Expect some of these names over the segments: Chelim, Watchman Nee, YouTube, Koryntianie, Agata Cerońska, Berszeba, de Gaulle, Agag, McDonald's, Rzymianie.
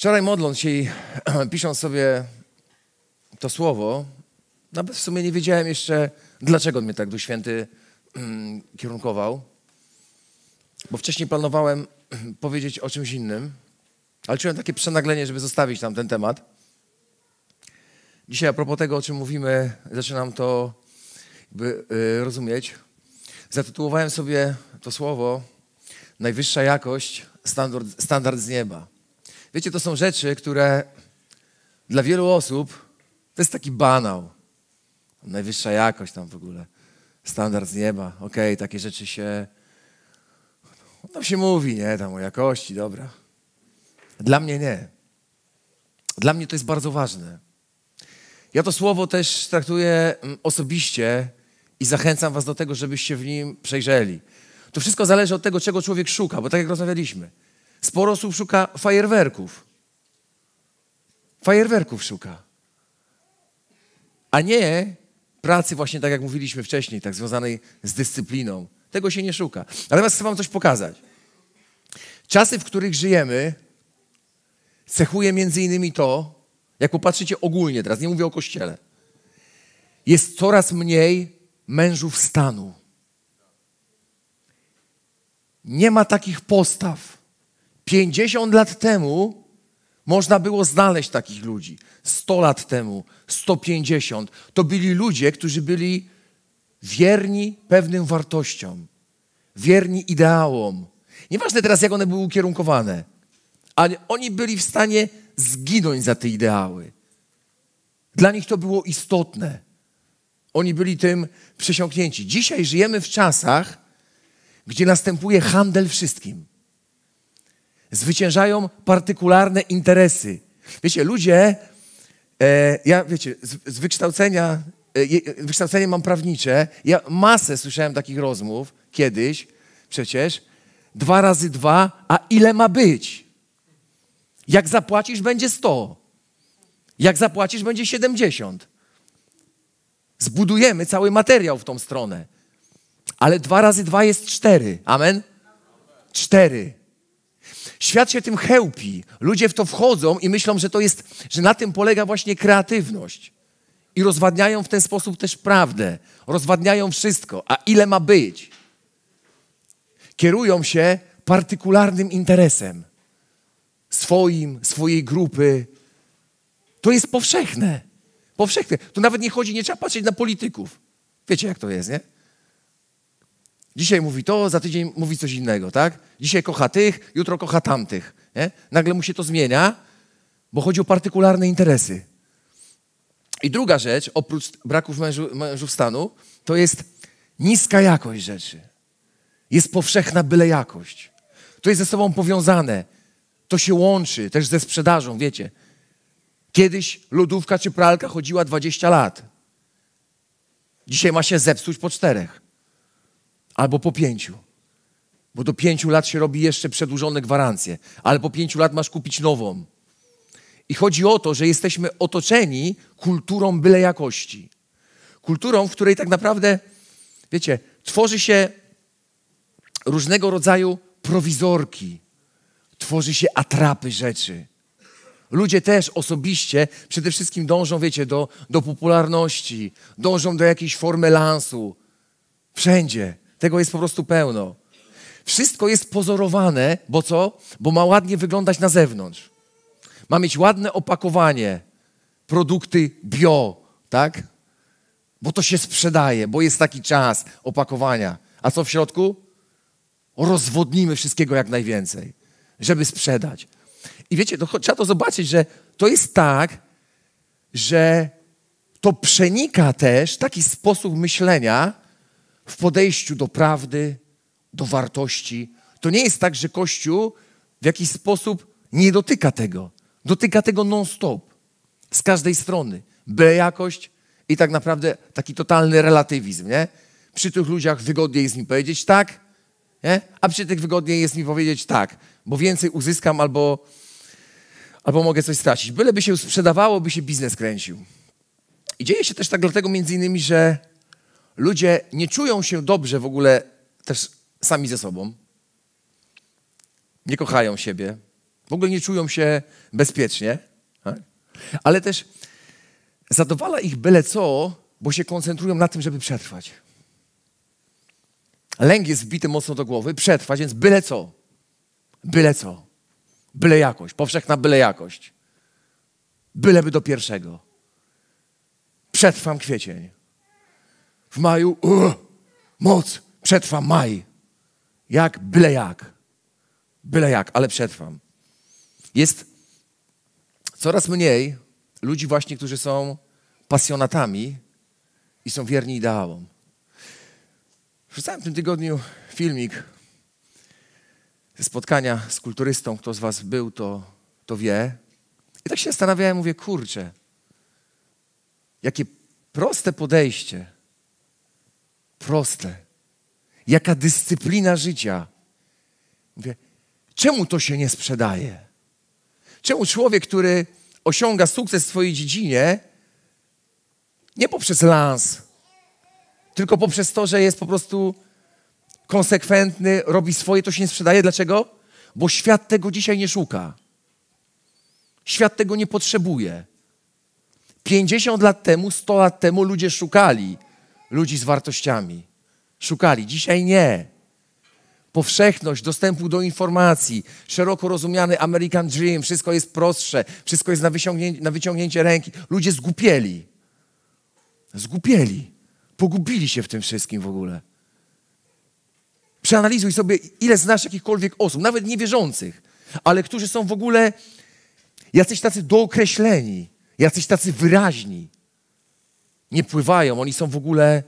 Wczoraj modląc się i pisząc sobie to słowo, nawet w sumie nie wiedziałem jeszcze, dlaczego mnie tak Duch Święty kierunkował. Bo wcześniej planowałem powiedzieć o czymś innym, ale czułem takie przenaglenie, żeby zostawić tam ten temat. Dzisiaj a propos tego, o czym mówimy, zaczynam to rozumieć. Zatytułowałem sobie to słowo Najwyższa jakość, standard z nieba. Wiecie, to są rzeczy, które dla wielu osób to jest taki banał. Najwyższa jakość tam w ogóle, standard z nieba. Okej, takie rzeczy się... Tam się mówi, nie? Tam o jakości, dobra. Dla mnie nie. Dla mnie to jest bardzo ważne. Ja to słowo też traktuję osobiście i zachęcam was do tego, żebyście w nim przejrzeli. To wszystko zależy od tego, czego człowiek szuka, bo tak jak rozmawialiśmy, sporo osób szuka fajerwerków. Fajerwerków szuka. A nie pracy właśnie tak, jak mówiliśmy wcześniej, tak związanej z dyscypliną. Tego się nie szuka. Natomiast chcę wam coś pokazać. Czasy, w których żyjemy, cechuje między innymi to, jak popatrzycie ogólnie teraz, nie mówię o Kościele, jest coraz mniej mężów stanu. Nie ma takich postaw. 50 lat temu można było znaleźć takich ludzi. 100 lat temu, 150. To byli ludzie, którzy byli wierni pewnym wartościom, wierni ideałom. Nieważne teraz, jak one były ukierunkowane, ale oni byli w stanie zginąć za te ideały. Dla nich to było istotne. Oni byli tym przesiąknięci. Dzisiaj żyjemy w czasach, gdzie następuje handel wszystkim. Zwyciężają partykularne interesy. Wiecie, ludzie... z wykształcenia... Wykształcenie mam prawnicze. Ja masę słyszałem takich rozmów kiedyś przecież. 2 razy 2, a ile ma być? Jak zapłacisz, będzie 100. Jak zapłacisz, będzie 70. Zbudujemy cały materiał w tą stronę. Ale 2 razy 2 jest 4. Amen? 4. Świat się tym chełpi. Ludzie w to wchodzą i myślą, że to jest, że na tym polega właśnie kreatywność. I rozwadniają w ten sposób też prawdę. Rozwadniają wszystko. A ile ma być? Kierują się partykularnym interesem. Swoim, swojej grupy. To jest powszechne. Powszechne. Tu nawet nie chodzi, nie trzeba patrzeć na polityków. Wiecie, jak to jest, nie? Dzisiaj mówi to, za tydzień mówi coś innego, tak? Dzisiaj kocha tych, jutro kocha tamtych. Nie? Nagle mu się to zmienia, bo chodzi o partykularne interesy. I druga rzecz, oprócz braków mężów stanu, to jest niska jakość rzeczy. Jest powszechna byle jakość. To jest ze sobą powiązane. To się łączy też ze sprzedażą, wiecie. Kiedyś lodówka czy pralka chodziła 20 lat. Dzisiaj ma się zepsuć po 4. Albo po 5. Bo do 5 lat się robi jeszcze przedłużone gwarancje. Ale po 5 lat masz kupić nową. I chodzi o to, że jesteśmy otoczeni kulturą byle jakości. Kulturą, w której tak naprawdę, wiecie, tworzy się różnego rodzaju prowizorki. Tworzy się atrapy rzeczy. Ludzie też osobiście przede wszystkim dążą, wiecie, do popularności. Dążą do jakiejś formy lansu. Wszędzie. Tego jest po prostu pełno. Wszystko jest pozorowane, bo co? Bo ma ładnie wyglądać na zewnątrz. Ma mieć ładne opakowanie, produkty bio, tak? Bo to się sprzedaje, bo jest taki czas opakowania. A co w środku? Rozwodnimy wszystkiego jak najwięcej, żeby sprzedać. I wiecie, trzeba to zobaczyć, że to jest tak, że to przenika też taki sposób myślenia w podejściu do prawdy, do wartości. To nie jest tak, że Kościół w jakiś sposób nie dotyka tego. Dotyka tego non-stop, z każdej strony. Byle jakość i tak naprawdę taki totalny relatywizm, nie? Przy tych ludziach wygodniej jest mi powiedzieć tak, nie? A przy tych wygodniej jest mi powiedzieć tak, bo więcej uzyskam albo mogę coś stracić. Byleby się sprzedawało, by się biznes kręcił. I dzieje się też tak dlatego między innymi, że ludzie nie czują się dobrze w ogóle też sami ze sobą. Nie kochają siebie. W ogóle nie czują się bezpiecznie, tak? Ale też zadowala ich byle co, bo się koncentrują na tym, żeby przetrwać. Lęk jest wbity mocno do głowy, przetrwać, więc byle co. Byle co. Byle jakość, powszechna byle jakość. Byleby do pierwszego. Przetrwam kwiecień. W maju, moc, przetrwam maj. Jak? Byle jak. Byle jak, ale przetrwam. Jest coraz mniej ludzi właśnie, którzy są pasjonatami i są wierni ideałom. Wrzucałem w tym tygodniu filmik ze spotkania z kulturystą. Kto z was był, to wie. I tak się zastanawiałem, mówię, kurczę, jakie proste podejście. Proste. Jaka dyscyplina życia. Mówię, czemu to się nie sprzedaje? Czemu człowiek, który osiąga sukces w swojej dziedzinie, nie poprzez lans, tylko poprzez to, że jest po prostu konsekwentny, robi swoje, to się nie sprzedaje. Dlaczego? Bo świat tego dzisiaj nie szuka. Świat tego nie potrzebuje. 50 lat temu, 100 lat temu ludzie szukali ludzi z wartościami. Szukali. Dzisiaj nie. Powszechność dostępu do informacji, szeroko rozumiany American Dream, wszystko jest prostsze, wszystko jest na wyciągnięcie ręki. Ludzie zgłupieli. Zgłupieli. Pogubili się w tym wszystkim w ogóle. Przeanalizuj sobie, ile znasz jakichkolwiek osób, nawet niewierzących, ale którzy są w ogóle jacyś tacy dookreśleni, jacyś tacy wyraźni. Nie pływają, oni są w ogóle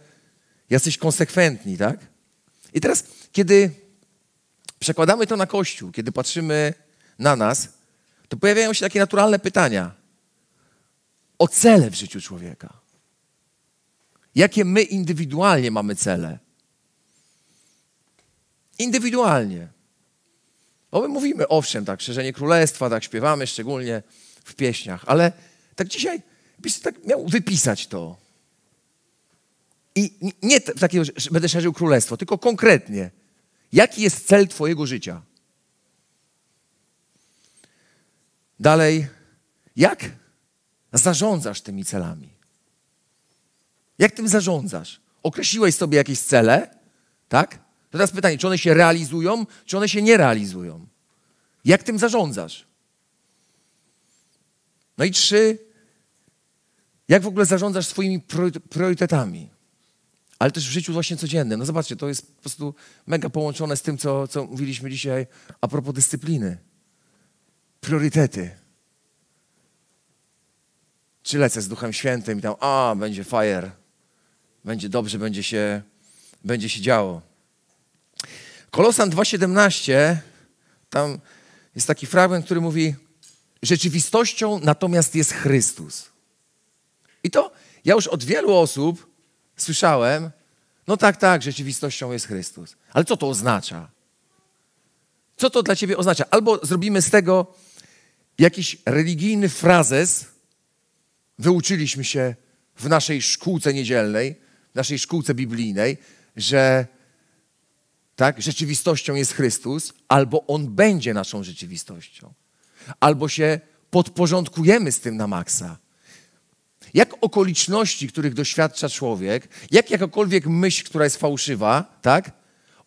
jacyś konsekwentni, tak? I teraz, kiedy przekładamy to na Kościół, kiedy patrzymy na nas, to pojawiają się takie naturalne pytania o cele w życiu człowieka. Jakie my indywidualnie mamy cele? Indywidualnie. Bo my mówimy, owszem, tak, szerzenie królestwa, tak śpiewamy, szczególnie w pieśniach, ale tak dzisiaj, jakbyś tak miał wypisać to. I nie takiego, że będę szerzył królestwo, tylko konkretnie. Jaki jest cel twojego życia? Dalej, jak zarządzasz tymi celami? Jak tym zarządzasz? Określiłeś sobie jakieś cele, tak? To teraz pytanie, czy one się realizują, czy one się nie realizują? Jak tym zarządzasz? No i 3, jak w ogóle zarządzasz swoimi priorytetami? Ale też w życiu właśnie codziennym. No zobaczcie, to jest po prostu mega połączone z tym, co mówiliśmy dzisiaj a propos dyscypliny. Priorytety. Czy lecę z Duchem Świętym i tam, będzie fajer. Będzie dobrze, będzie się działo. Kolosan 2,17, tam jest taki fragment, który mówi: rzeczywistością natomiast jest Chrystus. I to ja już od wielu osób słyszałem, no tak, rzeczywistością jest Chrystus. Ale co to oznacza? Co to dla ciebie oznacza? Albo zrobimy z tego jakiś religijny frazes, wyuczyliśmy się w naszej szkółce niedzielnej, w naszej szkółce biblijnej, że tak, rzeczywistością jest Chrystus, albo On będzie naszą rzeczywistością. Albo się podporządkujemy z tym na maksa. Jak okoliczności, których doświadcza człowiek, jakakolwiek myśl, która jest fałszywa, tak,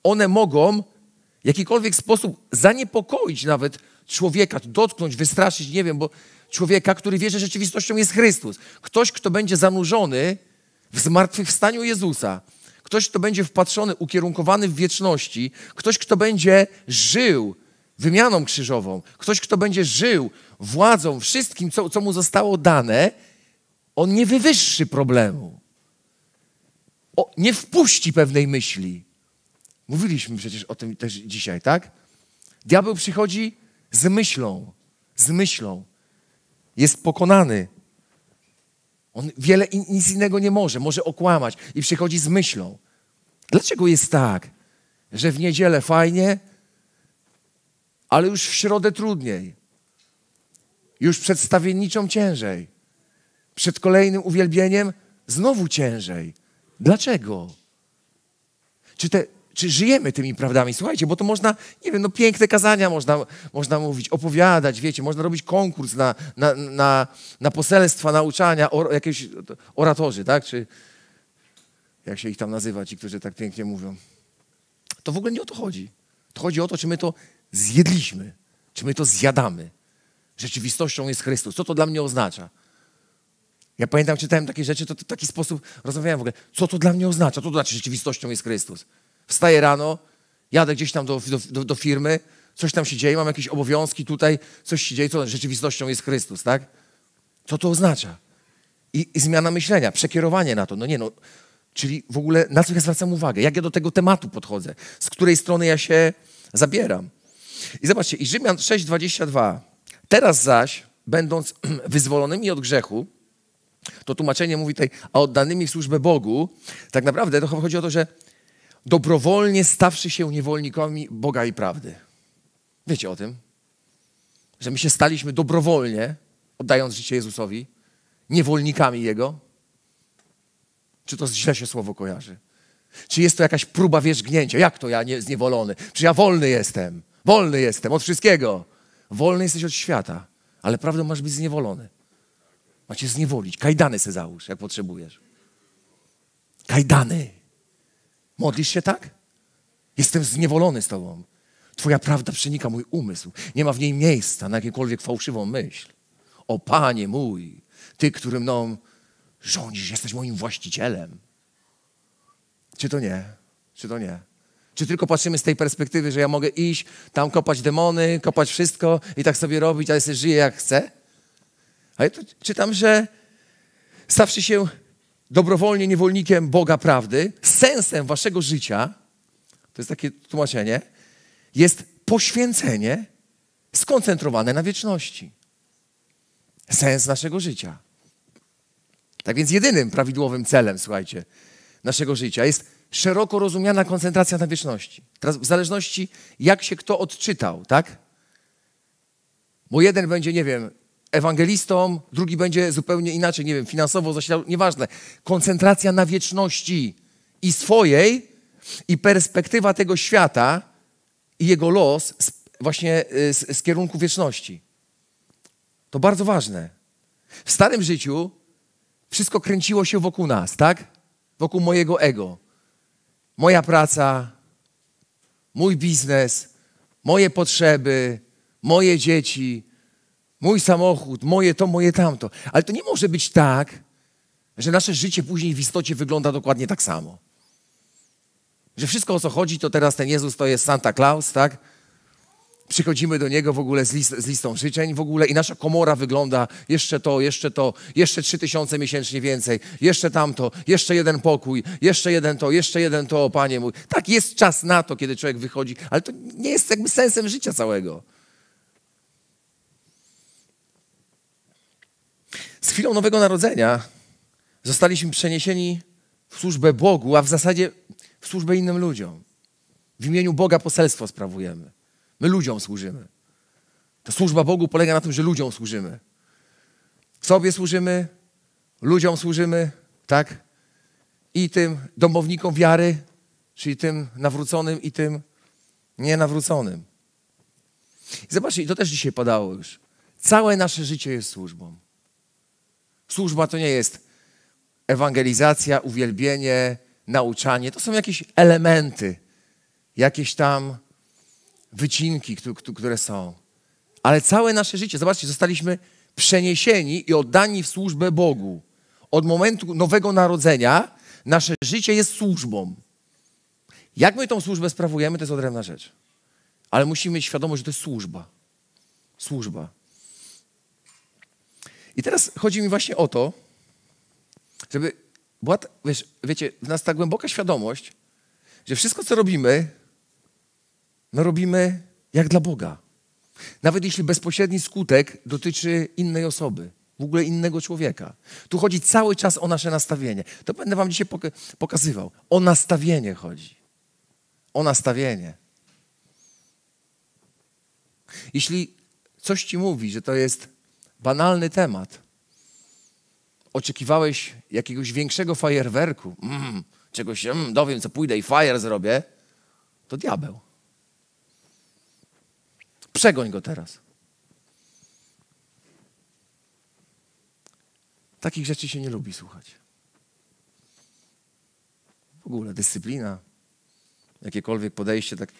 one mogą w jakikolwiek sposób zaniepokoić nawet człowieka, dotknąć, wystraszyć, nie wiem, bo człowieka, który wie, że rzeczywistością jest Chrystus. Ktoś, kto będzie zanurzony w zmartwychwstaniu Jezusa. Ktoś, kto będzie wpatrzony, ukierunkowany w wieczności. Ktoś, kto będzie żył wymianą krzyżową. Ktoś, kto będzie żył władzą, wszystkim, co mu zostało dane, on nie wywyższy problemu. Nie wpuści pewnej myśli. Mówiliśmy przecież o tym też dzisiaj, tak? Diabeł przychodzi z myślą. Z myślą. Jest pokonany. On nic innego nie może. Może okłamać i przychodzi z myślą. Dlaczego jest tak, że w niedzielę fajnie, ale już w środę trudniej? Już przed stawienniczą ciężej. Przed kolejnym uwielbieniem znowu ciężej. Dlaczego? Czy te czy żyjemy tymi prawdami? Słuchajcie, bo to można, nie wiem, no piękne kazania można mówić, opowiadać, wiecie, można robić konkurs na poselstwa, nauczania, jakieś oratorzy, tak? Czy jak się ich tam nazywa, ci, którzy tak pięknie mówią. To w ogóle nie o to chodzi. To chodzi o to, czy my to zjedliśmy, czy my to zjadamy. Rzeczywistością jest Chrystus. Co to dla mnie oznacza? Ja pamiętam, czytałem takie rzeczy, to w taki sposób rozmawiałem w ogóle. Co to dla mnie oznacza? Co to znaczy rzeczywistością jest Chrystus? Wstaję rano, jadę gdzieś tam do firmy, coś tam się dzieje, mam jakieś obowiązki tutaj, coś się dzieje, co rzeczywistością jest Chrystus, tak? Co to oznacza? I zmiana myślenia, przekierowanie na to. No nie, no, czyli w ogóle na co ja zwracam uwagę? Jak ja do tego tematu podchodzę? Z której strony ja się zabieram? I zobaczcie, i Rzymian 6,22. Teraz zaś, będąc wyzwolonymi od grzechu, to tłumaczenie mówi tutaj, a oddanymi w służbę Bogu, tak naprawdę to chodzi o to, że dobrowolnie stawszy się niewolnikami Boga i prawdy. Wiecie o tym? Że my się staliśmy dobrowolnie, oddając życie Jezusowi, niewolnikami Jego? Czy to źle się słowo kojarzy? Czy jest to jakaś próba wierzgnięcia? Jak to ja nie, zniewolony? Czy ja wolny jestem? Wolny jestem od wszystkiego. Wolny jesteś od świata, ale prawdą masz być zniewolony. Macie zniewolić. Kajdany se załóż, jak potrzebujesz. Kajdany. Modlisz się tak? Jestem zniewolony z Tobą. Twoja prawda przenika mój umysł. Nie ma w niej miejsca na jakiekolwiek fałszywą myśl. O Panie mój, Ty, który mną rządzisz, jesteś moim właścicielem. Czy to nie? Czy to nie? Czy tylko patrzymy z tej perspektywy, że ja mogę iść, tam kopać demony, kopać wszystko i tak sobie robić, ale sobie żyję jak chcę? A ja tu czytam, że stawszy się dobrowolnie niewolnikiem Boga prawdy, sensem waszego życia, to jest takie tłumaczenie, jest poświęcenie skoncentrowane na wieczności. Sens naszego życia. Tak więc jedynym prawidłowym celem, słuchajcie, naszego życia jest szeroko rozumiana koncentracja na wieczności. Teraz w zależności, jak się kto odczytał, tak? Bo jeden będzie, nie wiem, ewangelistą, drugi będzie zupełnie inaczej, nie wiem, finansowo zasilał, nieważne. Koncentracja na wieczności i swojej, i perspektywa tego świata i jego los właśnie z kierunku wieczności. To bardzo ważne. W starym życiu wszystko kręciło się wokół nas, tak? Wokół mojego ego. Moja praca, mój biznes, moje potrzeby, moje dzieci, mój samochód, moje to, moje tamto. Ale to nie może być tak, że nasze życie później w istocie wygląda dokładnie tak samo. Że wszystko, o co chodzi, to teraz ten Jezus to jest Santa Claus, tak? Przychodzimy do Niego w ogóle z listą życzeń w ogóle i nasza komora wygląda jeszcze to, jeszcze to, jeszcze 3000 miesięcznie więcej, jeszcze tamto, jeszcze jeden pokój, jeszcze jeden to, o Panie mój. Tak, jest czas na to, kiedy człowiek wychodzi, ale to nie jest jakby sensem życia całego. Z chwilą Nowego Narodzenia zostaliśmy przeniesieni w służbę Bogu, a w zasadzie w służbę innym ludziom. W imieniu Boga poselstwo sprawujemy. My ludziom służymy. Ta służba Bogu polega na tym, że ludziom służymy. Sobie służymy, ludziom służymy, tak? I tym domownikom wiary, czyli tym nawróconym i tym nienawróconym. I zobaczcie, i to też dzisiaj padało już. Całe nasze życie jest służbą. Służba to nie jest ewangelizacja, uwielbienie, nauczanie. To są jakieś elementy, jakieś tam wycinki, które są. Ale całe nasze życie, zobaczcie, zostaliśmy przeniesieni i oddani w służbę Bogu. Od momentu Nowego Narodzenia nasze życie jest służbą. Jak my tą służbę sprawujemy, to jest odrębna rzecz. Ale musimy mieć świadomość, że to jest służba. Służba. I teraz chodzi mi właśnie o to, żeby była, wiecie, w nas ta głęboka świadomość, że wszystko, co robimy, no robimy jak dla Boga. Nawet jeśli bezpośredni skutek dotyczy innej osoby, w ogóle innego człowieka. Tu chodzi cały czas o nasze nastawienie. To będę wam dzisiaj pokazywał. O nastawienie chodzi. O nastawienie. Jeśli coś ci mówi, że to jest banalny temat. Oczekiwałeś jakiegoś większego fajerwerku. Czegoś, dowiem, co pójdę i fajer zrobię. to diabeł. Przegoń go teraz. Takich rzeczy się nie lubi słuchać. W ogóle dyscyplina, jakiekolwiek podejście, tak,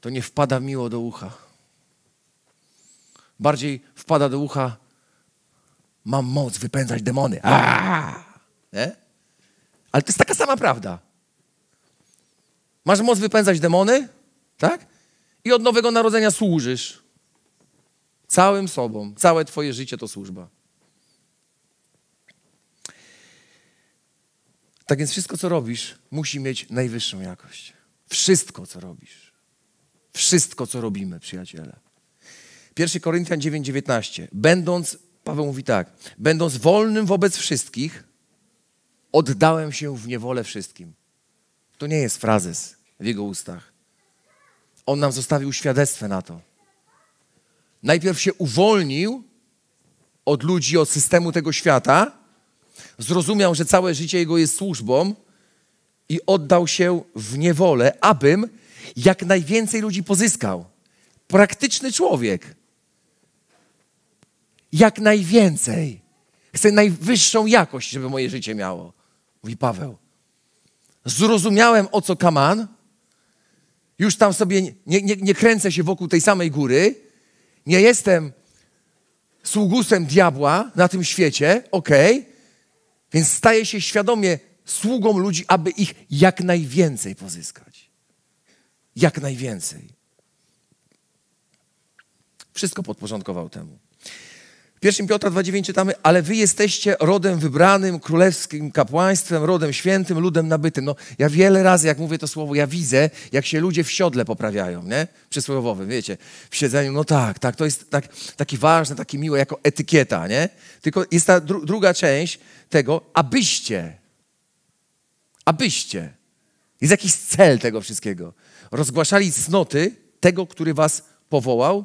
to nie wpada miło do ucha. Bardziej wpada do ucha: mam moc wypędzać demony. Nie? Ale to jest taka sama prawda. Masz moc wypędzać demony, tak? I od Nowego Narodzenia służysz. Całym sobą. Całe twoje życie to służba. Tak więc wszystko, co robisz, musi mieć najwyższą jakość. Wszystko, co robisz. Wszystko, co robimy, przyjaciele. 1 Koryntian 9:19. Paweł mówi tak. Będąc wolnym wobec wszystkich, oddałem się w niewolę wszystkim. To nie jest frazes w jego ustach. On nam zostawił świadectwo na to. Najpierw się uwolnił od ludzi, od systemu tego świata. Zrozumiał, że całe życie jego jest służbą i oddał się w niewolę, abym jak najwięcej ludzi pozyskał. Praktyczny człowiek. Jak najwięcej. Chcę najwyższą jakość, żeby moje życie miało. Mówi Paweł. Zrozumiałem, o co kaman. Już tam sobie nie kręcę się wokół tej samej góry. Nie jestem sługusem diabła na tym świecie. Okej. Więc staję się świadomie sługą ludzi, aby ich jak najwięcej pozyskać. Jak najwięcej. Wszystko podporządkował temu. W 1 Piotra 2:9 czytamy, ale wy jesteście rodem wybranym, królewskim kapłaństwem, rodem świętym, ludem nabytym. No, ja wiele razy, jak mówię to słowo, ja widzę, jak się ludzie w siodle poprawiają, nie? Przysłowiowym, wiecie, w siedzeniu, no tak, to jest tak, taki ważny, taki miły, jako etykieta, nie? Tylko jest ta druga część tego, abyście, jest jakiś cel tego wszystkiego, rozgłaszali cnoty tego, który was powołał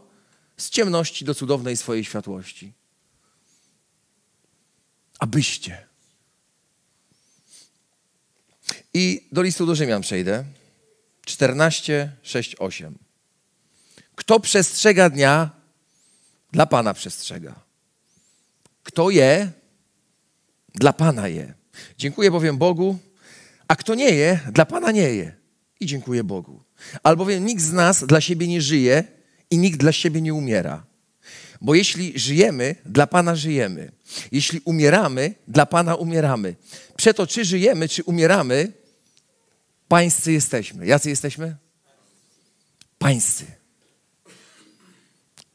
z ciemności do cudownej swojej światłości. Abyście. I do listu do Rzymian przejdę. 14:6-8. Kto przestrzega dnia, dla Pana przestrzega. Kto je, dla Pana je. Dziękuję bowiem Bogu, a kto nie je, dla Pana nie je. I dziękuję Bogu. Albowiem nikt z nas dla siebie nie żyje i nikt dla siebie nie umiera. Bo jeśli żyjemy, dla Pana żyjemy. Jeśli umieramy, dla Pana umieramy. Przeto czy żyjemy, czy umieramy, pańscy jesteśmy. Jacy jesteśmy? Pańscy.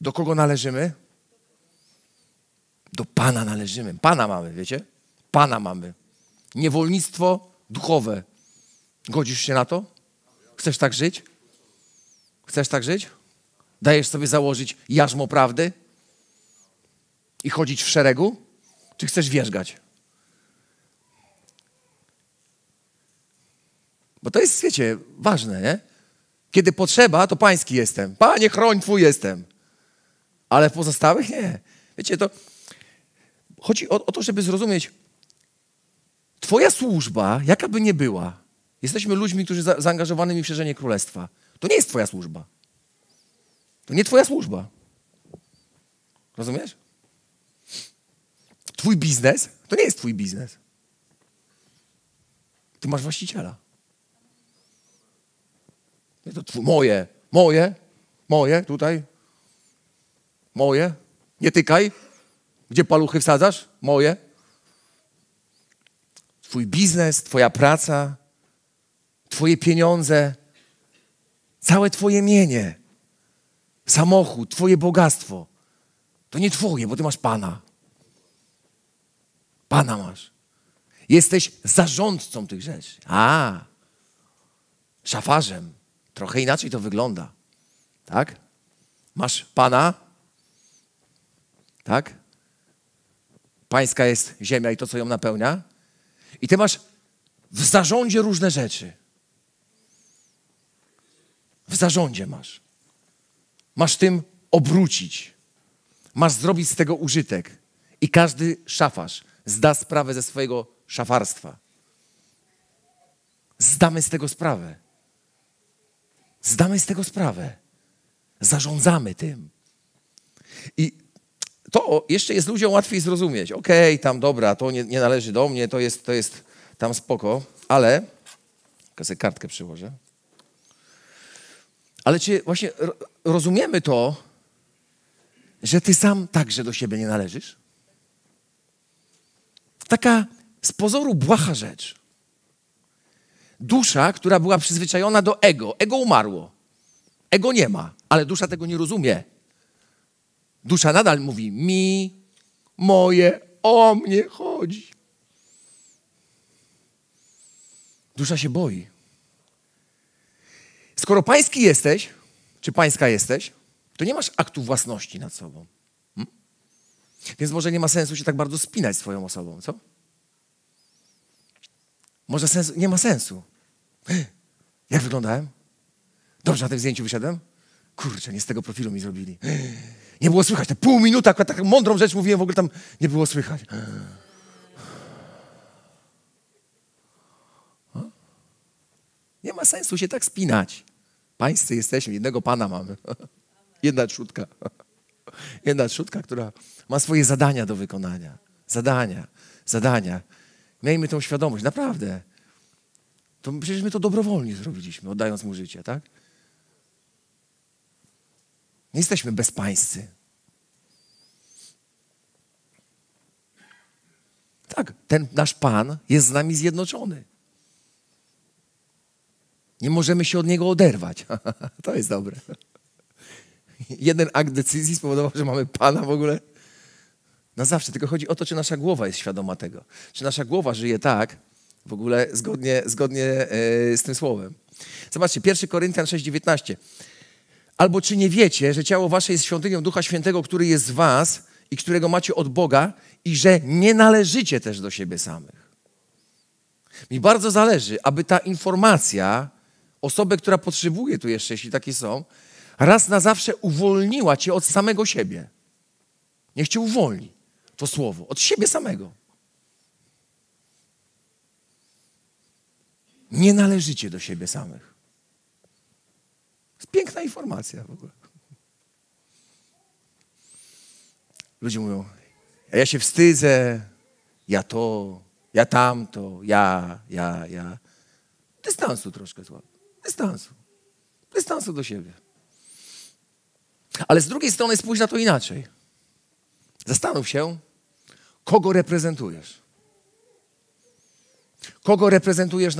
Do kogo należymy? Do Pana należymy. Pana mamy, wiecie? Pana mamy. Niewolnictwo duchowe. Godzisz się na to? Chcesz tak żyć? Chcesz tak żyć? Dajesz sobie założyć jarzmo prawdy i chodzić w szeregu? Czy chcesz wierzgać? Bo to jest, wiecie, ważne, nie? Kiedy potrzeba, to pański jestem. Panie, chroń, twój jestem. Ale w pozostałych nie. Wiecie, to chodzi o to, żeby zrozumieć, twoja służba, jaka by nie była, jesteśmy ludźmi, którzy zaangażowanymi w szerzenie królestwa. To nie jest twoja służba. To nie twoja służba. Rozumiesz? Twój biznes to nie jest twój biznes. Ty masz właściciela. To moje, tutaj. Moje. Nie tykaj. Gdzie paluchy wsadzasz? Moje. Twój biznes, twoja praca, twoje pieniądze, całe twoje mienie. Samochód, twoje bogactwo. To nie twoje, bo ty masz Pana. Pana masz. Jesteś zarządcą tych rzeczy. Szafarzem. Trochę inaczej to wygląda. Tak? Masz Pana. Tak? Pańska jest ziemia i to, co ją napełnia. I ty masz w zarządzie różne rzeczy. W zarządzie masz. Masz tym obrócić. Masz zrobić z tego użytek. I każdy szafarz zda sprawę ze swojego szafarstwa. Zdamy z tego sprawę. Zdamy z tego sprawę. Zarządzamy tym. I to jeszcze jest ludziom łatwiej zrozumieć. Okej, tam dobra, to nie należy do mnie, to jest tam spoko, ale... Ja sobie kartkę przyłożę. Ale czy właśnie rozumiemy to, że ty sam także do siebie nie należysz? Taka z pozoru błaha rzecz. Dusza, która była przyzwyczajona do ego. Ego umarło. Ego nie ma, ale dusza tego nie rozumie. Dusza nadal mówi mi, moje, o mnie chodzi. Dusza się boi. Skoro pański jesteś, czy pańska jesteś, to nie masz aktu własności nad sobą. Więc może nie ma sensu się tak bardzo spinać swoją osobą, co? Może sensu, nie ma sensu. Jak wyglądałem? Dobrze na tym zdjęciu wyszedłem? Kurczę, nie z tego profilu mi zrobili. Nie było słychać. Te pół minuty, akurat taką mądrą rzecz mówiłem, w ogóle tam nie było słychać. Nie ma sensu się tak spinać. Pańscy jesteśmy, jednego Pana mamy. Jedna trzutka. Jedna trzutka, która ma swoje zadania do wykonania. Zadania. Miejmy tą świadomość, naprawdę. To przecież my to dobrowolnie zrobiliśmy, oddając Mu życie, tak? Nie jesteśmy bezpańscy. Tak, ten nasz Pan jest z nami zjednoczony. Nie możemy się od niego oderwać. To jest dobre. Jeden akt decyzji spowodował, że mamy Pana w ogóle na zawsze. Tylko chodzi o to, czy nasza głowa jest świadoma tego. Czy nasza głowa żyje tak, w ogóle zgodnie z tym słowem. Zobaczcie, 1 Koryntian 6,19. Albo czy nie wiecie, że ciało wasze jest świątynią Ducha Świętego, który jest z was i którego macie od Boga i że nie należycie też do siebie samych. Mi bardzo zależy, aby ta informacja... Osobę, która potrzebuje tu jeszcze, jeśli takie są, raz na zawsze uwolniła cię od samego siebie. Niech cię uwolni to słowo, od siebie samego. Nie należycie do siebie samych. Jest piękna informacja w ogóle. Ludzie mówią, ja się wstydzę, ja to, ja tamto, ja. Dystansu troszkę złap. Dystansu do siebie. Ale z drugiej strony spójrz na to inaczej. Zastanów się, kogo reprezentujesz. Kogo reprezentujesz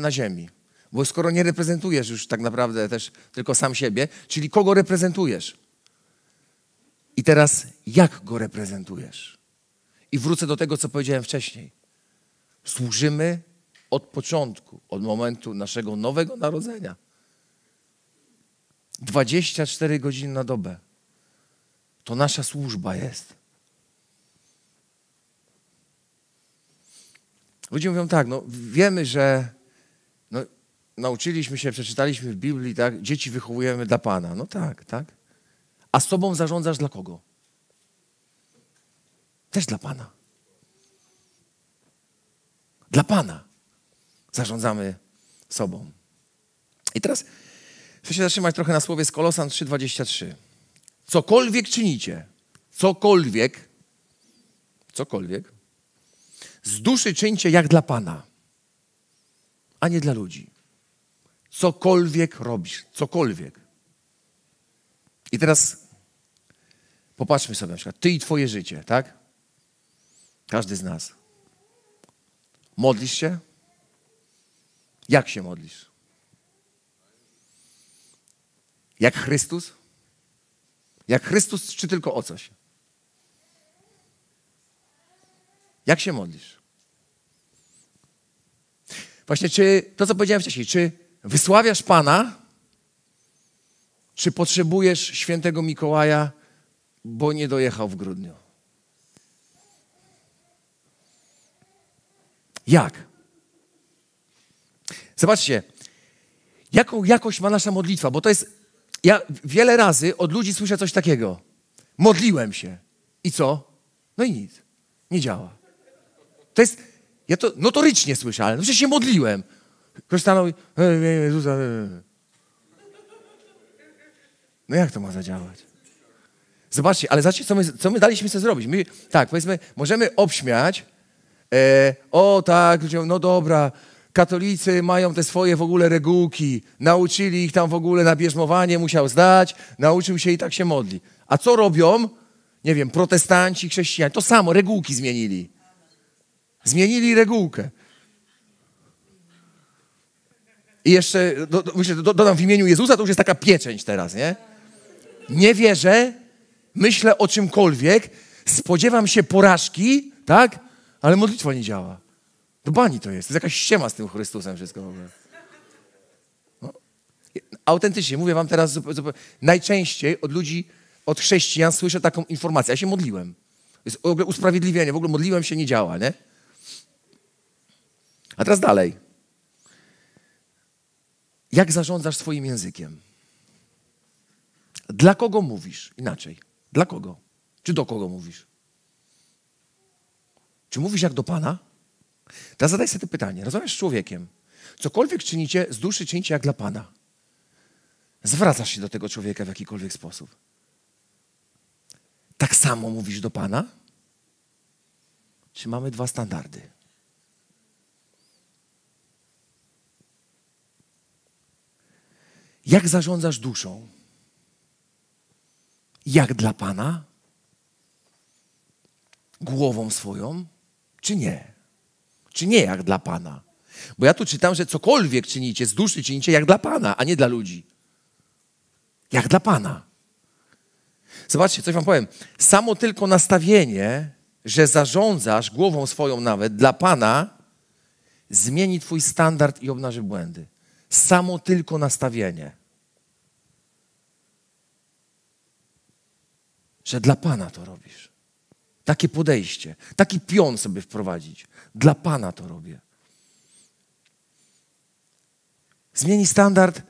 na ziemi. Bo skoro nie reprezentujesz już tak naprawdę też tylko sam siebie, czyli kogo reprezentujesz. I teraz jak go reprezentujesz? I wrócę do tego, co powiedziałem wcześniej. Służymy od początku, od momentu naszego nowego narodzenia. 24 godziny na dobę. To nasza służba jest. Ludzie mówią tak, no wiemy, że nauczyliśmy się, przeczytaliśmy w Biblii, tak, dzieci wychowujemy dla Pana. No tak. A sobą zarządzasz dla kogo? Też dla Pana. Dla Pana. Zarządzamy sobą. I teraz chcę się zatrzymać trochę na słowie z Kolosan 3,23. Cokolwiek czynicie, cokolwiek, z duszy czyńcie jak dla Pana, a nie dla ludzi. Cokolwiek robisz, cokolwiek. I teraz popatrzmy sobie na przykład, ty i twoje życie, tak? Każdy z nas. Modlisz się? Jak się modlisz? Jak Chrystus? Jak Chrystus, czy tylko o coś? Jak się modlisz? Właśnie, czy to, co powiedziałem wcześniej, czy wysławiasz Pana, czy potrzebujesz świętego Mikołaja, bo nie dojechał w grudniu? Jak? Zobaczcie, jaką jakość ma nasza modlitwa, bo to jest... Ja wiele razy od ludzi słyszę coś takiego. Modliłem się. I co? No i nic. Nie działa. To jest... Ja to notorycznie słyszę, ale no przecież się modliłem. Ktoś tam mówi... No jak to ma zadziałać? Zobaczcie, ale zobaczcie, co my daliśmy sobie zrobić. My, tak, powiedzmy, możemy obśmiać. O tak, ludziom, no dobra, katolicy mają te swoje w ogóle regułki. Nauczyli ich tam w ogóle na bierzmowanie, musiał zdać. Nauczył się i tak się modli. A co robią? Nie wiem, protestanci, chrześcijanie. To samo, regułki zmienili. Zmienili regułkę. I jeszcze, myślę, dodam w imieniu Jezusa, to już jest taka pieczęć teraz, nie? Nie wierzę, myślę o czymkolwiek, spodziewam się porażki, tak? Ale modlitwa nie działa. Do bani to jest jakaś ściema z tym Chrystusem wszystko w ogóle. No. Autentycznie, mówię wam teraz, najczęściej od ludzi, od chrześcijan słyszę taką informację. Ja się modliłem. Jest w ogóle usprawiedliwienie, w ogóle modliłem się, nie działa, nie? A teraz dalej. Jak zarządzasz swoim językiem? Dla kogo mówisz? Inaczej. Dla kogo? Czy do kogo mówisz? Czy mówisz jak do Pana? Teraz zadaj sobie to pytanie. Rozmawiasz z człowiekiem. Cokolwiek czynicie, z duszy czynicie jak dla Pana. Zwracasz się do tego człowieka w jakikolwiek sposób. Tak samo mówisz do Pana? Czy mamy dwa standardy? Jak zarządzasz duszą? Jak dla Pana? Głową swoją? Czy nie? Czy nie jak dla Pana? Bo ja tu czytam, że cokolwiek czynicie, z duszy czynicie jak dla Pana, a nie dla ludzi. Jak dla Pana. Zobaczcie, coś wam powiem. Samo tylko nastawienie, że zarządzasz głową swoją nawet dla Pana, zmieni twój standard i obnaży błędy. Samo tylko nastawienie. Że dla Pana to robisz. Takie podejście. Taki pion sobie wprowadzić. Dla Pana to robię. Zmieni standard,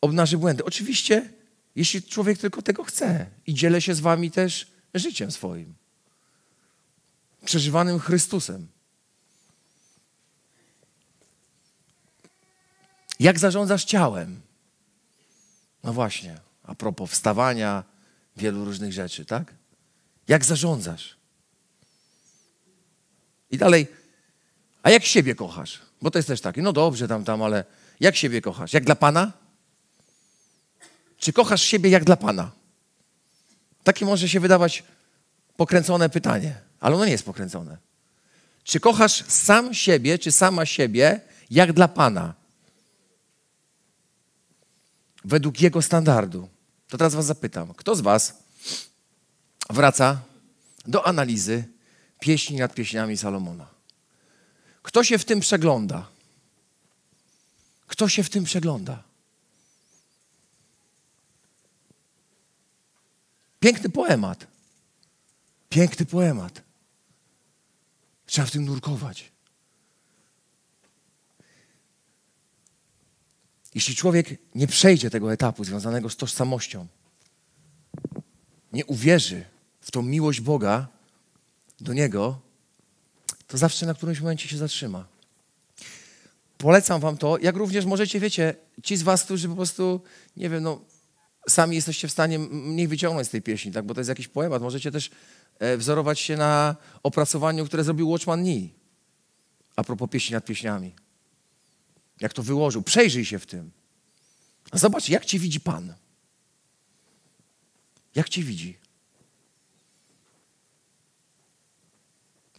obnaży błędy. Oczywiście, jeśli człowiek tylko tego chce. I dzielę się z wami też życiem swoim. Przeżywanym Chrystusem. Jak zarządzasz ciałem? No właśnie, a propos wstawania, wielu różnych rzeczy, tak? Jak zarządzasz? I dalej, a jak siebie kochasz? Bo to jest też takie, no dobrze tam, ale jak siebie kochasz? Jak dla Pana? Czy kochasz siebie jak dla Pana? Takie może się wydawać pokręcone pytanie, ale ono nie jest pokręcone. Czy kochasz sam siebie, czy sama siebie jak dla Pana? Według Jego standardu. To teraz was zapytam. Kto z was wraca do analizy pieśni nad pieśniami Salomona? Kto się w tym przegląda? Kto się w tym przegląda? Piękny poemat. Piękny poemat. Trzeba w tym nurkować. Jeśli człowiek nie przejdzie tego etapu związanego z tożsamością, nie uwierzy w tą miłość Boga do niego, to zawsze na którymś momencie się zatrzyma. Polecam wam to, jak również możecie, wiecie, ci z was, którzy po prostu, nie wiem, no, sami jesteście w stanie mniej wyciągnąć z tej pieśni, tak, bo to jest jakiś poemat. Możecie też wzorować się na opracowaniu, które zrobił Watchman Nee, a propos pieśni nad pieśniami. Jak to wyłożył. Przejrzyj się w tym. Zobacz, jak cię widzi Pan. Jak cię widzi.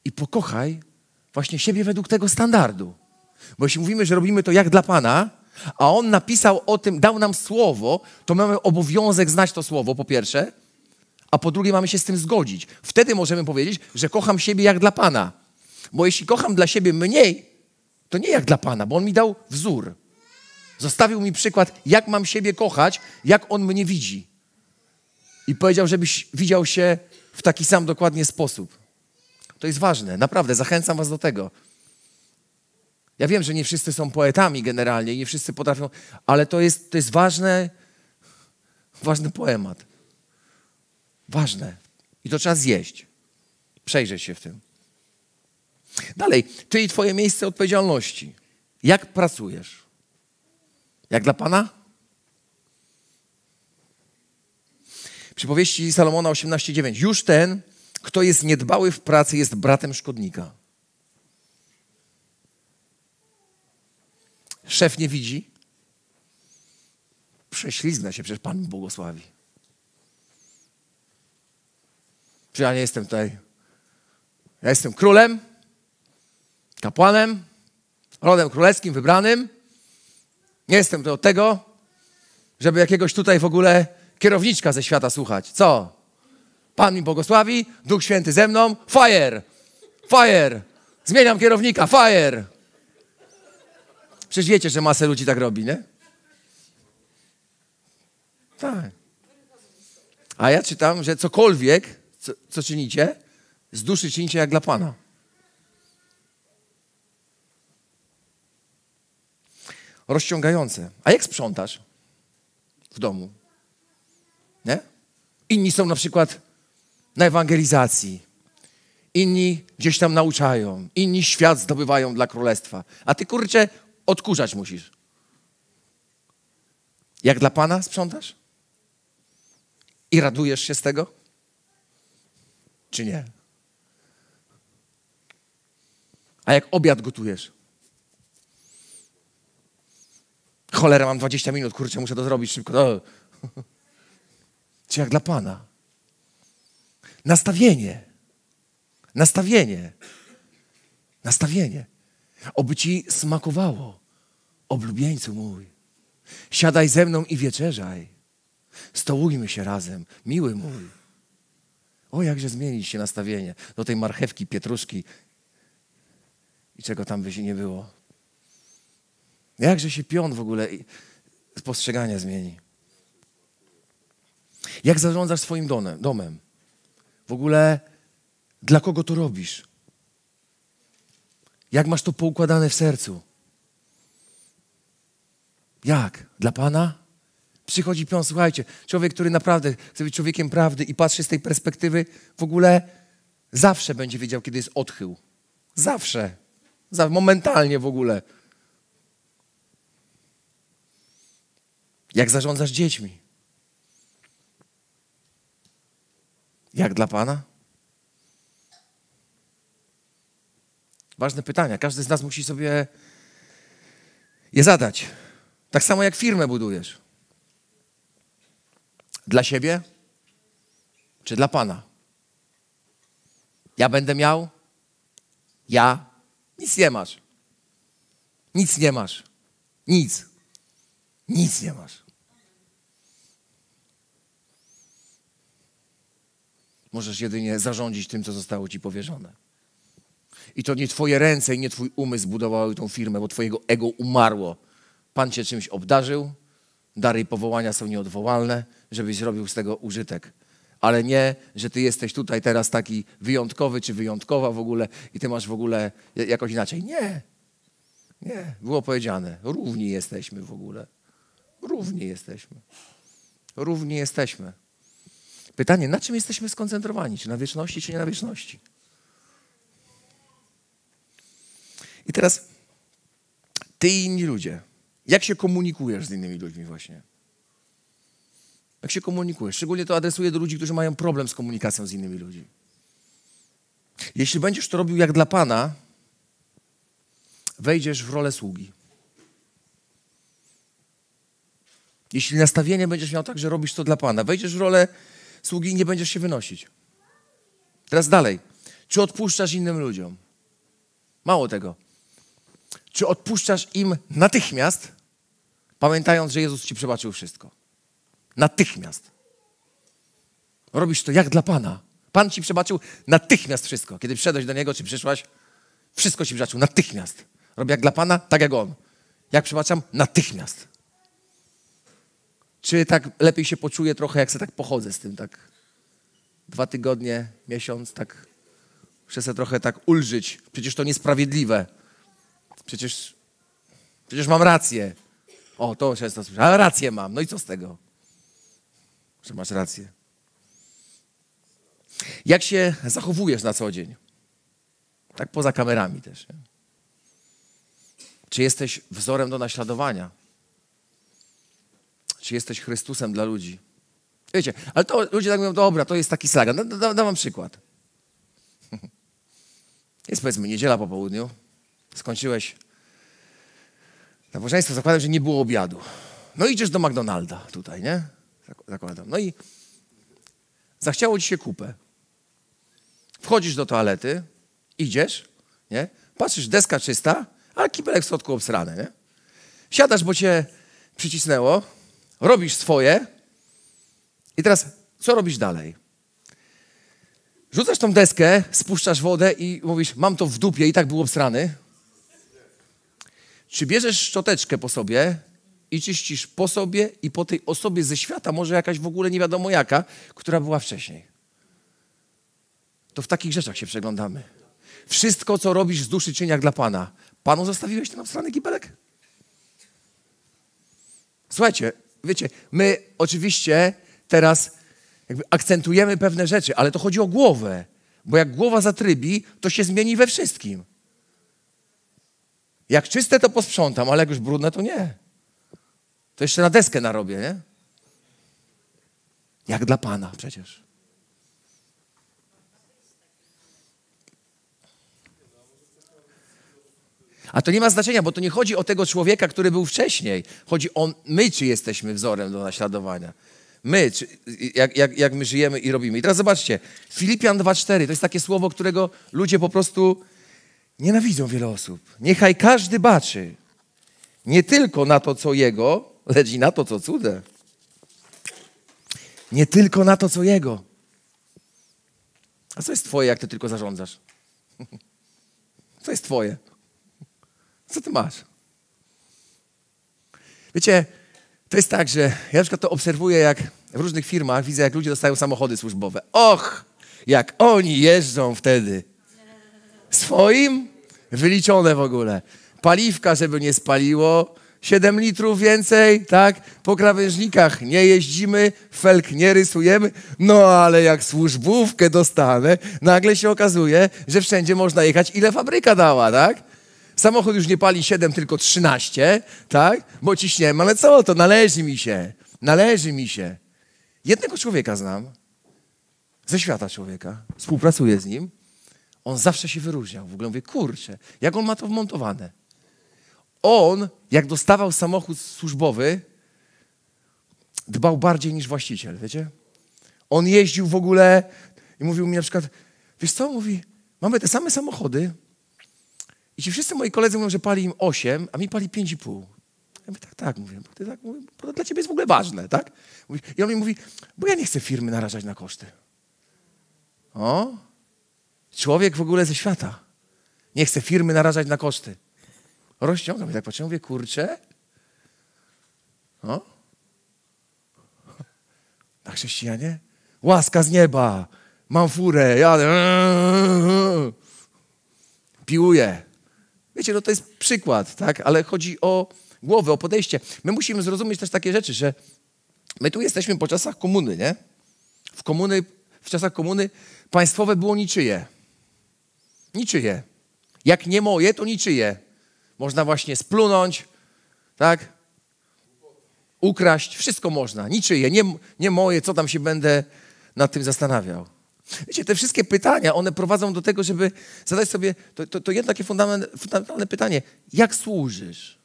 I pokochaj właśnie siebie według tego standardu. Bo jeśli mówimy, że robimy to jak dla Pana, a On napisał o tym, dał nam słowo, to mamy obowiązek znać to słowo, po pierwsze, a po drugie mamy się z tym zgodzić. Wtedy możemy powiedzieć, że kocham siebie jak dla Pana. Bo jeśli kocham dla siebie mniej, to nie jak dla Pana, bo On mi dał wzór. Zostawił mi przykład, jak mam siebie kochać, jak On mnie widzi. I powiedział, żebyś widział się w taki sam dokładnie sposób. To jest ważne, naprawdę, zachęcam was do tego. Ja wiem, że nie wszyscy są poetami generalnie, nie wszyscy potrafią, ale to jest ważny poemat. Ważne. I to trzeba zjeść. Przejrzeć się w tym. Dalej, czyli twoje miejsce odpowiedzialności. Jak pracujesz? Jak dla Pana? Przypowieści Salomona 18:9. Już ten, kto jest niedbały w pracy, jest bratem szkodnika. Szef nie widzi. Prześlizgnę się, przecież Pan mi błogosławi. Przecież ja nie jestem tutaj. Ja jestem królem, kapłanem, rodem królewskim, wybranym. Nie jestem do tego, żeby jakiegoś tutaj w ogóle kierowniczka ze świata słuchać. Co? Pan mi błogosławi, Duch Święty ze mną. Fire! Fire! Zmieniam kierownika. Fire! Przecież wiecie, że masę ludzi tak robi, nie? Tak. A ja czytam, że cokolwiek, co czynicie, z duszy czynicie jak dla Pana. Rozciągające. A jak sprzątasz w domu? Nie? Inni są na przykład na ewangelizacji. Inni gdzieś tam nauczają. Inni świat zdobywają dla królestwa. A ty, kurczę, odkurzać musisz. Jak dla Pana sprzątasz? I radujesz się z tego? Czy nie? A jak obiad gotujesz? Cholera, mam 20 minut, kurczę, muszę to zrobić szybko. No. Czy jak dla Pana? Nastawienie. Nastawienie. Nastawienie. Oby ci smakowało, oblubieńcu mój. Siadaj ze mną i wieczerzaj. Stołujmy się razem, miły mój. O, jakże zmienić się nastawienie do tej marchewki, pietruszki i czego tam by się nie było. Jakże się pion w ogóle postrzegania zmieni. Jak zarządzasz swoim domem? W ogóle dla kogo to robisz? Jak masz to poukładane w sercu? Jak? Dla Pana? Przychodzi pion, słuchajcie, człowiek, który naprawdę chce być człowiekiem prawdy i patrzy z tej perspektywy, w ogóle zawsze będzie wiedział, kiedy jest odchył. Zawsze. Momentalnie w ogóle. Jak zarządzasz dziećmi? Jak dla Pana? Ważne pytania. Każdy z nas musi sobie je zadać. Tak samo jak firmę budujesz. Dla siebie czy dla Pana? Ja będę miał? Ja? Nic nie masz. Nic nie masz. Nic. Nic nie masz. Możesz jedynie zarządzić tym, co zostało ci powierzone. I to nie twoje ręce i nie twój umysł budowały tą firmę, bo twojego ego umarło. Pan cię czymś obdarzył, dary i powołania są nieodwołalne, żebyś zrobił z tego użytek. Ale nie, że ty jesteś tutaj teraz taki wyjątkowy czy wyjątkowa w ogóle i ty masz w ogóle jakoś inaczej. Nie, nie, było powiedziane. Równi jesteśmy w ogóle. Równi jesteśmy. Równi jesteśmy. Pytanie, na czym jesteśmy skoncentrowani? Czy na wieczności, czy nie na wieczności? I teraz ty i inni ludzie. Jak się komunikujesz z innymi ludźmi właśnie? Jak się komunikujesz? Szczególnie to adresuję do ludzi, którzy mają problem z komunikacją z innymi ludźmi. Jeśli będziesz to robił jak dla Pana, wejdziesz w rolę sługi. Jeśli nastawienie będziesz miał tak, że robisz to dla Pana, wejdziesz w rolę sługi i nie będziesz się wynosić. Teraz dalej. Czy odpuszczasz innym ludziom? Mało tego. Czy odpuszczasz im natychmiast, pamiętając, że Jezus ci przebaczył wszystko? Natychmiast. Robisz to jak dla Pana. Pan ci przebaczył natychmiast wszystko. Kiedy przyszedłeś do Niego, czy przyszłaś, wszystko ci przebaczył natychmiast. Robię jak dla Pana, tak jak On. Jak przebaczam? Natychmiast. Czy tak lepiej się poczuję trochę, jak se tak pochodzę z tym, tak 2 tygodnie, miesiąc, tak muszę se trochę tak ulżyć. Przecież to niesprawiedliwe. Przecież mam rację. O, to często słyszę. Ale rację mam. No i co z tego? Że masz rację. Jak się zachowujesz na co dzień? Tak poza kamerami też. Nie? Czy jesteś wzorem do naśladowania? Czy jesteś Chrystusem dla ludzi? Wiecie, ale to ludzie tak mówią, dobra, to jest taki slagan. Dam wam przykład. Jest powiedzmy niedziela po południu. Skończyłeś nabożeństwo, zakładam, że nie było obiadu. No idziesz do McDonalda tutaj, nie? Zakładam. No i zachciało ci się kupę. Wchodzisz do toalety, idziesz, nie? Patrzysz, deska czysta, a kibelek w środku obsrany, nie? Siadasz, bo cię przycisnęło, robisz swoje i teraz co robisz dalej? Rzucasz tą deskę, spuszczasz wodę i mówisz, mam to w dupie i tak był obsrany. Czy bierzesz szczoteczkę po sobie i czyścisz po sobie i po tej osobie ze świata, może jakaś w ogóle nie wiadomo jaka, która była wcześniej? To w takich rzeczach się przeglądamy. Wszystko, co robisz z duszy czyniach dla Pana. Panu zostawiłeś ten obsrany kibelek? Słuchajcie, wiecie, my oczywiście teraz jakby akcentujemy pewne rzeczy, ale to chodzi o głowę, bo jak głowa zatrybi, to się zmieni we wszystkim. Jak czyste, to posprzątam, ale jak już brudne, to nie. To jeszcze na deskę narobię, nie? Jak dla Pana przecież. A to nie ma znaczenia, bo to nie chodzi o tego człowieka, który był wcześniej. Chodzi o my, czy jesteśmy wzorem do naśladowania. My, czy, jak my żyjemy i robimy. I teraz zobaczcie, Filipian 2:4 to jest takie słowo, którego ludzie po prostu nienawidzą, wiele osób. Niechaj każdy baczy nie tylko na to, co jego, lecz i na to, co cudze. Nie tylko na to, co jego. A co jest twoje, jak ty tylko zarządzasz? Co jest twoje? Co ty masz? Wiecie, to jest tak, że ja na przykład to obserwuję, jak w różnych firmach widzę, jak ludzie dostają samochody służbowe. Och, jak oni jeżdżą wtedy. Swoim? Wyliczone w ogóle. Paliwka, żeby nie spaliło. 7 litrów więcej, tak? Po krawężnikach nie jeździmy, felk nie rysujemy. No ale jak służbówkę dostanę, nagle się okazuje, że wszędzie można jechać, ile fabryka dała, tak? Samochód już nie pali 7, tylko 13, tak? Bo ciśniemy, ale co to? Należy mi się. Należy mi się. Jednego człowieka znam, ze świata człowieka, współpracuję z nim. On zawsze się wyróżniał. W ogóle mówię, kurczę, jak on ma to wmontowane. On, jak dostawał samochód służbowy, dbał bardziej niż właściciel, wiecie? On jeździł w ogóle i mówił mi na przykład, wiesz co, mówi, mamy te same samochody, i ci wszyscy moi koledzy mówią, że pali im 8, a mi pali 5,5. Ja mówię, tak, mówię, bo ty tak, mówię, bo to dla ciebie jest w ogóle ważne, tak? I on mi mówi, bo ja nie chcę firmy narażać na koszty. O, człowiek w ogóle ze świata. Nie chce firmy narażać na koszty. Rozciągam i tak patrzę, mówię, kurczę. O, na chrześcijanie? Łaska z nieba, mam furę, jadę, piłuję. Wiecie, no to jest przykład, tak? Ale chodzi o głowę, o podejście. My musimy zrozumieć też takie rzeczy, że my tu jesteśmy po czasach komuny, nie? W czasach komuny państwowe było niczyje. Niczyje. Jak nie moje, to niczyje. Można właśnie splunąć, tak? Ukraść, wszystko można. Niczyje, nie moje, co tam się będę nad tym zastanawiał. Wiecie, te wszystkie pytania, one prowadzą do tego, żeby zadać sobie to jedno takie fundamentalne pytanie. Jak służysz?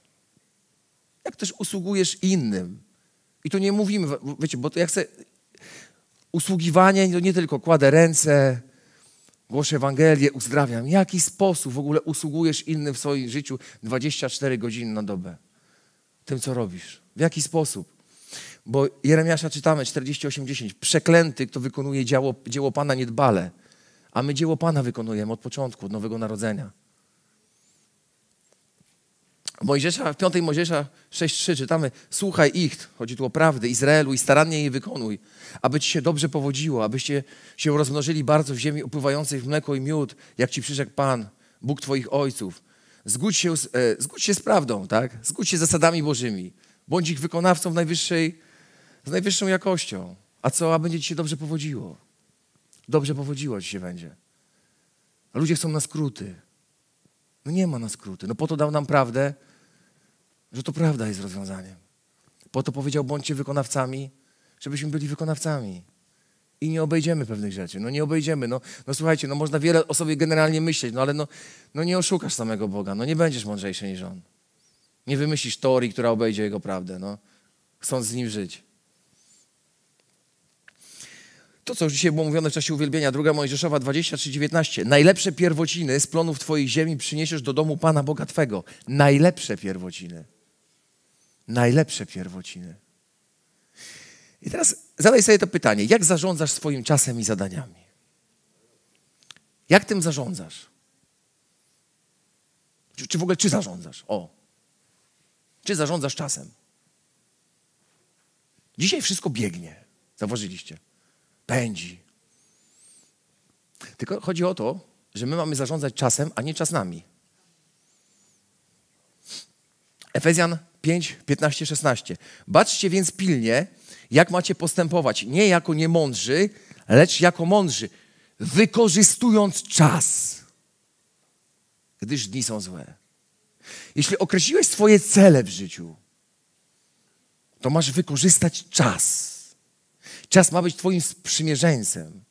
Jak też usługujesz innym? I tu nie mówimy, wiecie, bo to ja chcę... Usługiwanie, to nie tylko kładę ręce, głoszę Ewangelię, uzdrawiam. W jaki sposób w ogóle usługujesz innym w swoim życiu 24 godziny na dobę? Tym, co robisz. W jaki sposób? Bo Jeremiasza czytamy, 48:10. Przeklęty, kto wykonuje dzieło Pana niedbale. A my dzieło Pana wykonujemy od początku, od Nowego Narodzenia. W 5 Mojżesza 6:3 czytamy. Słuchaj ich, chodzi tu o prawdę, Izraelu i starannie jej wykonuj, aby ci się dobrze powodziło, abyście się rozmnożyli bardzo w ziemi upływającej w mleko i miód, jak ci przyrzekł Pan, Bóg twoich ojców. Zgódź się z prawdą, tak? Zgódź się z zasadami Bożymi. Bądź ich wykonawcą z najwyższą jakością. A co? A będzie ci się dobrze powodziło. Dobrze powodziło ci się będzie. A ludzie chcą na skróty. No nie ma na skróty. No po to dał nam prawdę, że to prawda jest rozwiązaniem. Po to powiedział, bądźcie wykonawcami żebyśmy byli wykonawcami. I nie obejdziemy pewnych rzeczy. No nie obejdziemy. No słuchajcie, no można wiele o sobie generalnie myśleć, no ale no nie oszukasz samego Boga. No nie będziesz mądrzejszy niż On. Nie wymyślisz teorii, która obejdzie Jego prawdę, no. Chcąc z Nim żyć. To, co już dzisiaj było mówione w czasie uwielbienia, 2 Mojżeszowa 23:19. Najlepsze pierwociny z plonów Twojej ziemi przyniesiesz do domu Pana Boga Twego. Najlepsze pierwociny. Najlepsze pierwociny. I teraz zadaj sobie to pytanie. Jak zarządzasz swoim czasem i zadaniami? Jak tym zarządzasz? Czy w ogóle czy zarządzasz? O. Czy zarządzasz czasem? Dzisiaj wszystko biegnie. Zauważyliście? Pędzi. Tylko chodzi o to, że my mamy zarządzać czasem, a nie czas nami. Efezjan 5:15-16. Baczcie więc pilnie, jak macie postępować. Nie jako niemądrzy, lecz jako mądrzy. Wykorzystując czas. Gdyż dni są złe. Jeśli określiłeś swoje cele w życiu, to masz wykorzystać czas. Czas ma być twoim sprzymierzeńcem.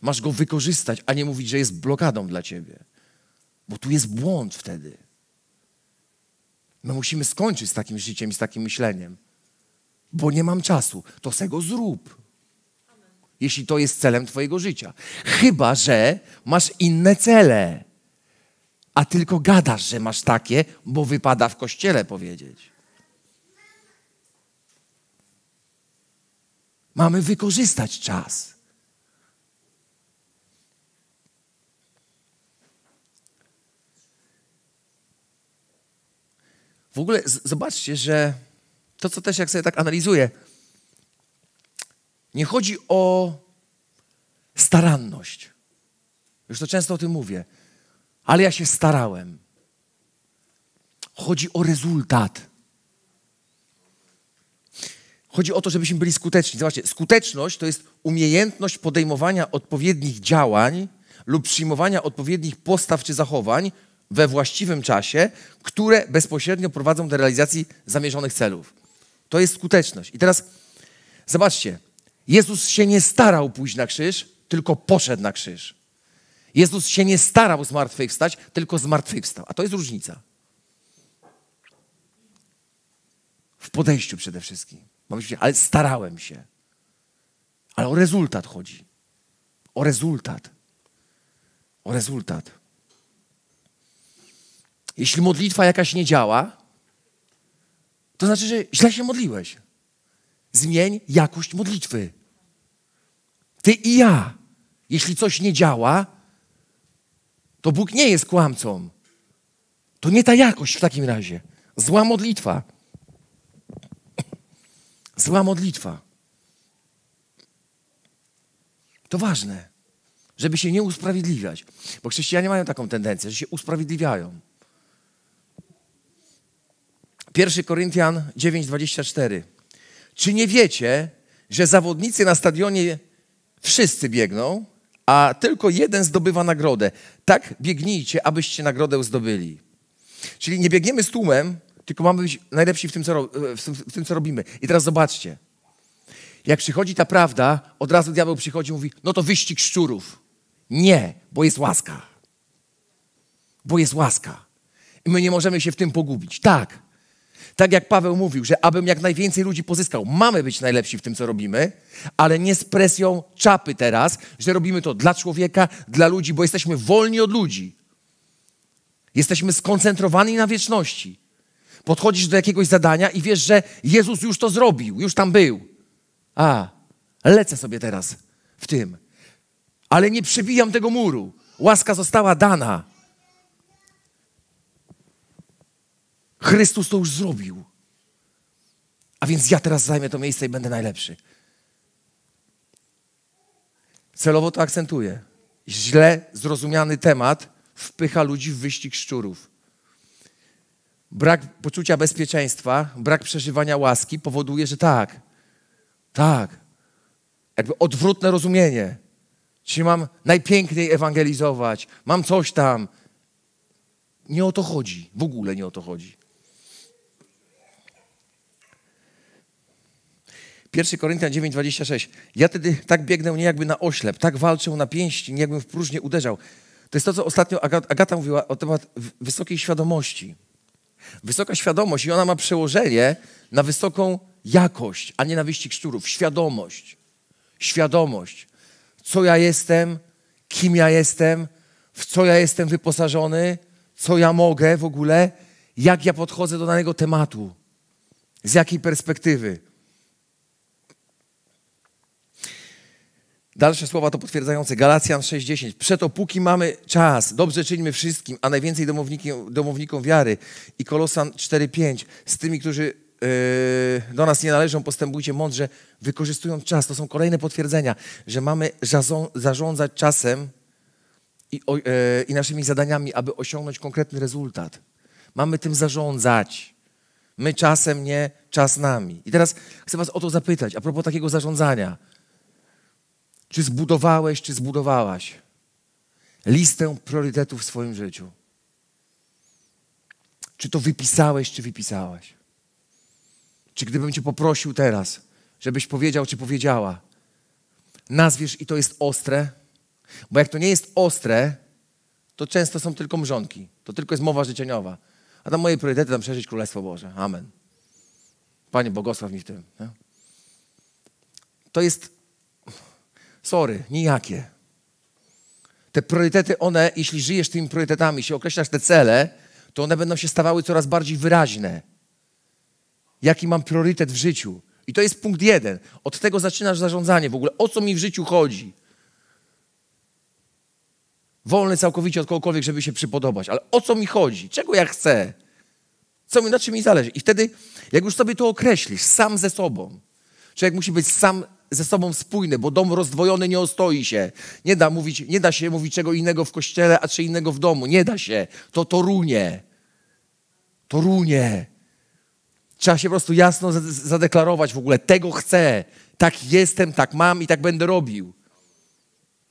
Masz go wykorzystać, a nie mówić, że jest blokadą dla ciebie. Bo tu jest błąd wtedy. My musimy skończyć z takim życiem i z takim myśleniem. Bo nie mam czasu. To se go zrób. Amen. Jeśli to jest celem twojego życia. Chyba że masz inne cele. A tylko gadasz, że masz takie, bo wypada w kościele powiedzieć. Mamy wykorzystać czas. W ogóle zobaczcie, że to, co też jak sobie tak analizuję, nie chodzi o staranność. Już to często o tym mówię. Ale ja się starałem. Chodzi o rezultat. Chodzi o to, żebyśmy byli skuteczni. Zobaczcie, skuteczność to jest umiejętność podejmowania odpowiednich działań lub przyjmowania odpowiednich postaw czy zachowań we właściwym czasie, które bezpośrednio prowadzą do realizacji zamierzonych celów. To jest skuteczność. I teraz zobaczcie, Jezus się nie starał pójść na krzyż, tylko poszedł na krzyż. Jezus się nie starał zmartwychwstać, tylko zmartwychwstał. A to jest różnica. W podejściu przede wszystkim. Ale starałem się. Ale o rezultat chodzi. O rezultat. O rezultat. Jeśli modlitwa jakaś nie działa, to znaczy, że źle się modliłeś. Zmień jakość modlitwy. Ty i ja. Jeśli coś nie działa, to Bóg nie jest kłamcą. To nie ta jakość w takim razie. Zła modlitwa. Zła modlitwa. To ważne, żeby się nie usprawiedliwiać. Bo chrześcijanie mają taką tendencję, że się usprawiedliwiają. 1 Koryntian 9:24. Czy nie wiecie, że zawodnicy na stadionie wszyscy biegną, a tylko jeden zdobywa nagrodę? Tak biegnijcie, abyście nagrodę zdobyli. Czyli nie biegniemy z tłumem, tylko mamy być najlepsi w tym, co robimy. I teraz zobaczcie. Jak przychodzi ta prawda, od razu diabeł przychodzi i mówi, no to wyścig szczurów. Nie, bo jest łaska. Bo jest łaska. I my nie możemy się w tym pogubić. Tak jak Paweł mówił, że abym jak najwięcej ludzi pozyskał. Mamy być najlepsi w tym, co robimy, ale nie z presją czapy teraz, że robimy to dla człowieka, dla ludzi, bo jesteśmy wolni od ludzi. Jesteśmy skoncentrowani na wieczności. Podchodzisz do jakiegoś zadania i wiesz, że Jezus już to zrobił, już tam był. Lecę sobie teraz w tym. Ale nie przebijam tego muru. Łaska została dana. Chrystus to już zrobił. A więc ja teraz zajmę to miejsce i będę najlepszy. Celowo to akcentuję. Źle zrozumiany temat wpycha ludzi w wyścig szczurów. Brak poczucia bezpieczeństwa, brak przeżywania łaski powoduje, że tak, jakby odwrotne rozumienie. Czy mam najpiękniej ewangelizować, mam coś tam. Nie o to chodzi, w ogóle nie o to chodzi. 1 Koryntian 9,26. Ja wtedy tak biegnę nie jakby na oślep, tak walczę na pięści, nie jakbym w próżnię uderzał. To jest to, co ostatnio Agata mówiła o temat wysokiej świadomości. Wysoka świadomość i ona ma przełożenie na wysoką jakość, a nie na wyścig szczurów. Świadomość. Świadomość. Co ja jestem, kim ja jestem, w co ja jestem wyposażony, co ja mogę w ogóle, jak ja podchodzę do danego tematu, z jakiej perspektywy. Dalsze słowa to potwierdzające. Galacjan 6,10. Przeto póki mamy czas, dobrze czyńmy wszystkim, a najwięcej domownikom wiary. I Kolosan 4,5. Z tymi, którzy do nas nie należą, postępujcie mądrze, wykorzystując czas. To są kolejne potwierdzenia, że mamy zarządzać czasem i naszymi zadaniami, aby osiągnąć konkretny rezultat. Mamy tym zarządzać. My czasem, nie czas nami. I teraz chcę was o to zapytać, a propos takiego zarządzania. Czy zbudowałeś, czy zbudowałaś listę priorytetów w swoim życiu? Czy to wypisałeś, czy wypisałaś? Czy gdybym cię poprosił teraz, żebyś powiedział, czy powiedziała, nazwiesz i to jest ostre? Bo jak to nie jest ostre, to często są tylko mrzonki. To tylko jest mowa życzeniowa. A tam moje priorytety, tam przeżyć Królestwo Boże. Amen. Panie, błogosław mi w tym. Nie? To jest... Sorry, nijakie. Te priorytety, one, jeśli żyjesz tymi priorytetami, jeśli określasz te cele, to one będą się stawały coraz bardziej wyraźne. Jaki mam priorytet w życiu? I to jest punkt jeden. Od tego zaczynasz zarządzanie w ogóle. O co mi w życiu chodzi? Wolny całkowicie od kogokolwiek, żeby się przypodobać. Ale o co mi chodzi? Czego ja chcę? Na czym mi zależy? I wtedy, jak już sobie to określisz, sam ze sobą. Człowiek musi być sam ze sobą spójny, bo dom rozdwojony nie ostoi się. Nie da się mówić czego innego w kościele, a czy innego w domu. Nie da się. To runie. To runie. Trzeba się po prostu jasno zadeklarować w ogóle. Tego chcę. Tak jestem, tak mam i tak będę robił.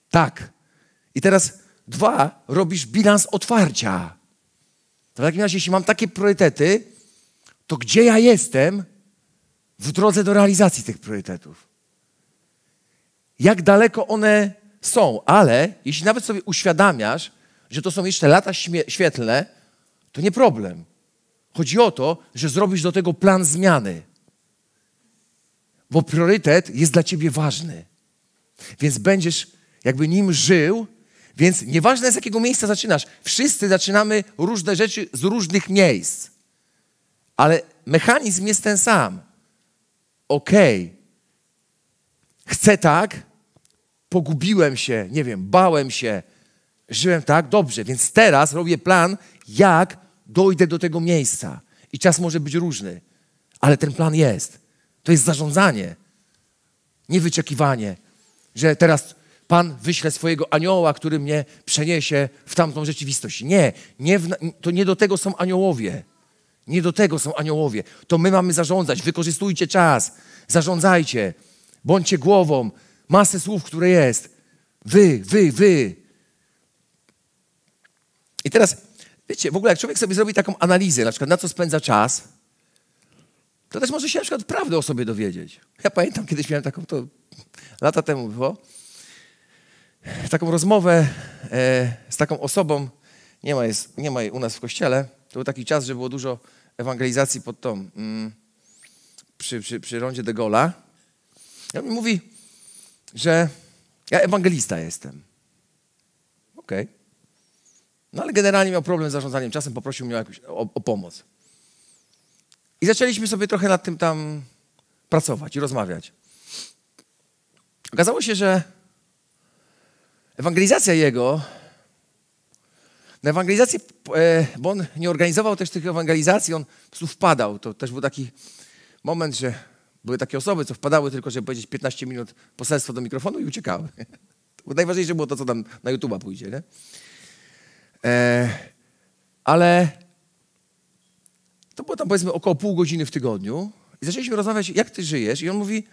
Tak. I teraz dwa, robisz bilans otwarcia. To w takim razie, jeśli mam takie priorytety, to gdzie ja jestem w drodze do realizacji tych priorytetów? Jak daleko one są, ale jeśli nawet sobie uświadamiasz, że to są jeszcze lata świetlne, to nie problem. Chodzi o to, że zrobisz do tego plan zmiany. Bo priorytet jest dla ciebie ważny. Więc będziesz jakby nim żył, więc nieważne z jakiego miejsca zaczynasz. Wszyscy zaczynamy różne rzeczy z różnych miejsc. Ale mechanizm jest ten sam. Okej. Chcę tak, pogubiłem się, nie wiem, bałem się, żyłem tak, dobrze, więc teraz robię plan, jak dojdę do tego miejsca. I czas może być różny, ale ten plan jest. To jest zarządzanie, nie wyczekiwanie, że teraz Pan wyśle swojego anioła, który mnie przeniesie w tamtą rzeczywistość. To nie do tego są aniołowie. Nie do tego są aniołowie. To my mamy zarządzać, wykorzystujcie czas, zarządzajcie. Bądźcie głową. Masę słów, które jest. Wy. I teraz, wiecie, w ogóle jak człowiek sobie zrobi taką analizę, na przykład na co spędza czas, to też może się na przykład prawdę o sobie dowiedzieć. Ja pamiętam, kiedyś miałem taką, to lata temu było, taką rozmowę z taką osobą, nie ma jej u nas w kościele, to był taki czas, że było dużo ewangelizacji pod tą, przy rondzie de Gaulle'a. Ja mi mówi, że ja ewangelista jestem. Okej. No ale generalnie miał problem z zarządzaniem czasem, poprosił mnie o pomoc. I zaczęliśmy sobie trochę nad tym tam pracować i rozmawiać. Okazało się, że ewangelizacja jego, na ewangelizację, bo on nie organizował też tych ewangelizacji, on po prostu wpadał. To też był taki moment, że były takie osoby, co wpadały tylko, żeby powiedzieć 15 minut poselstwo do mikrofonu i uciekały. Najważniejsze było to, co tam na YouTube'a pójdzie. Nie? Ale to było tam powiedzmy około pół godziny w tygodniu i zaczęliśmy rozmawiać, jak ty żyjesz i on mówi,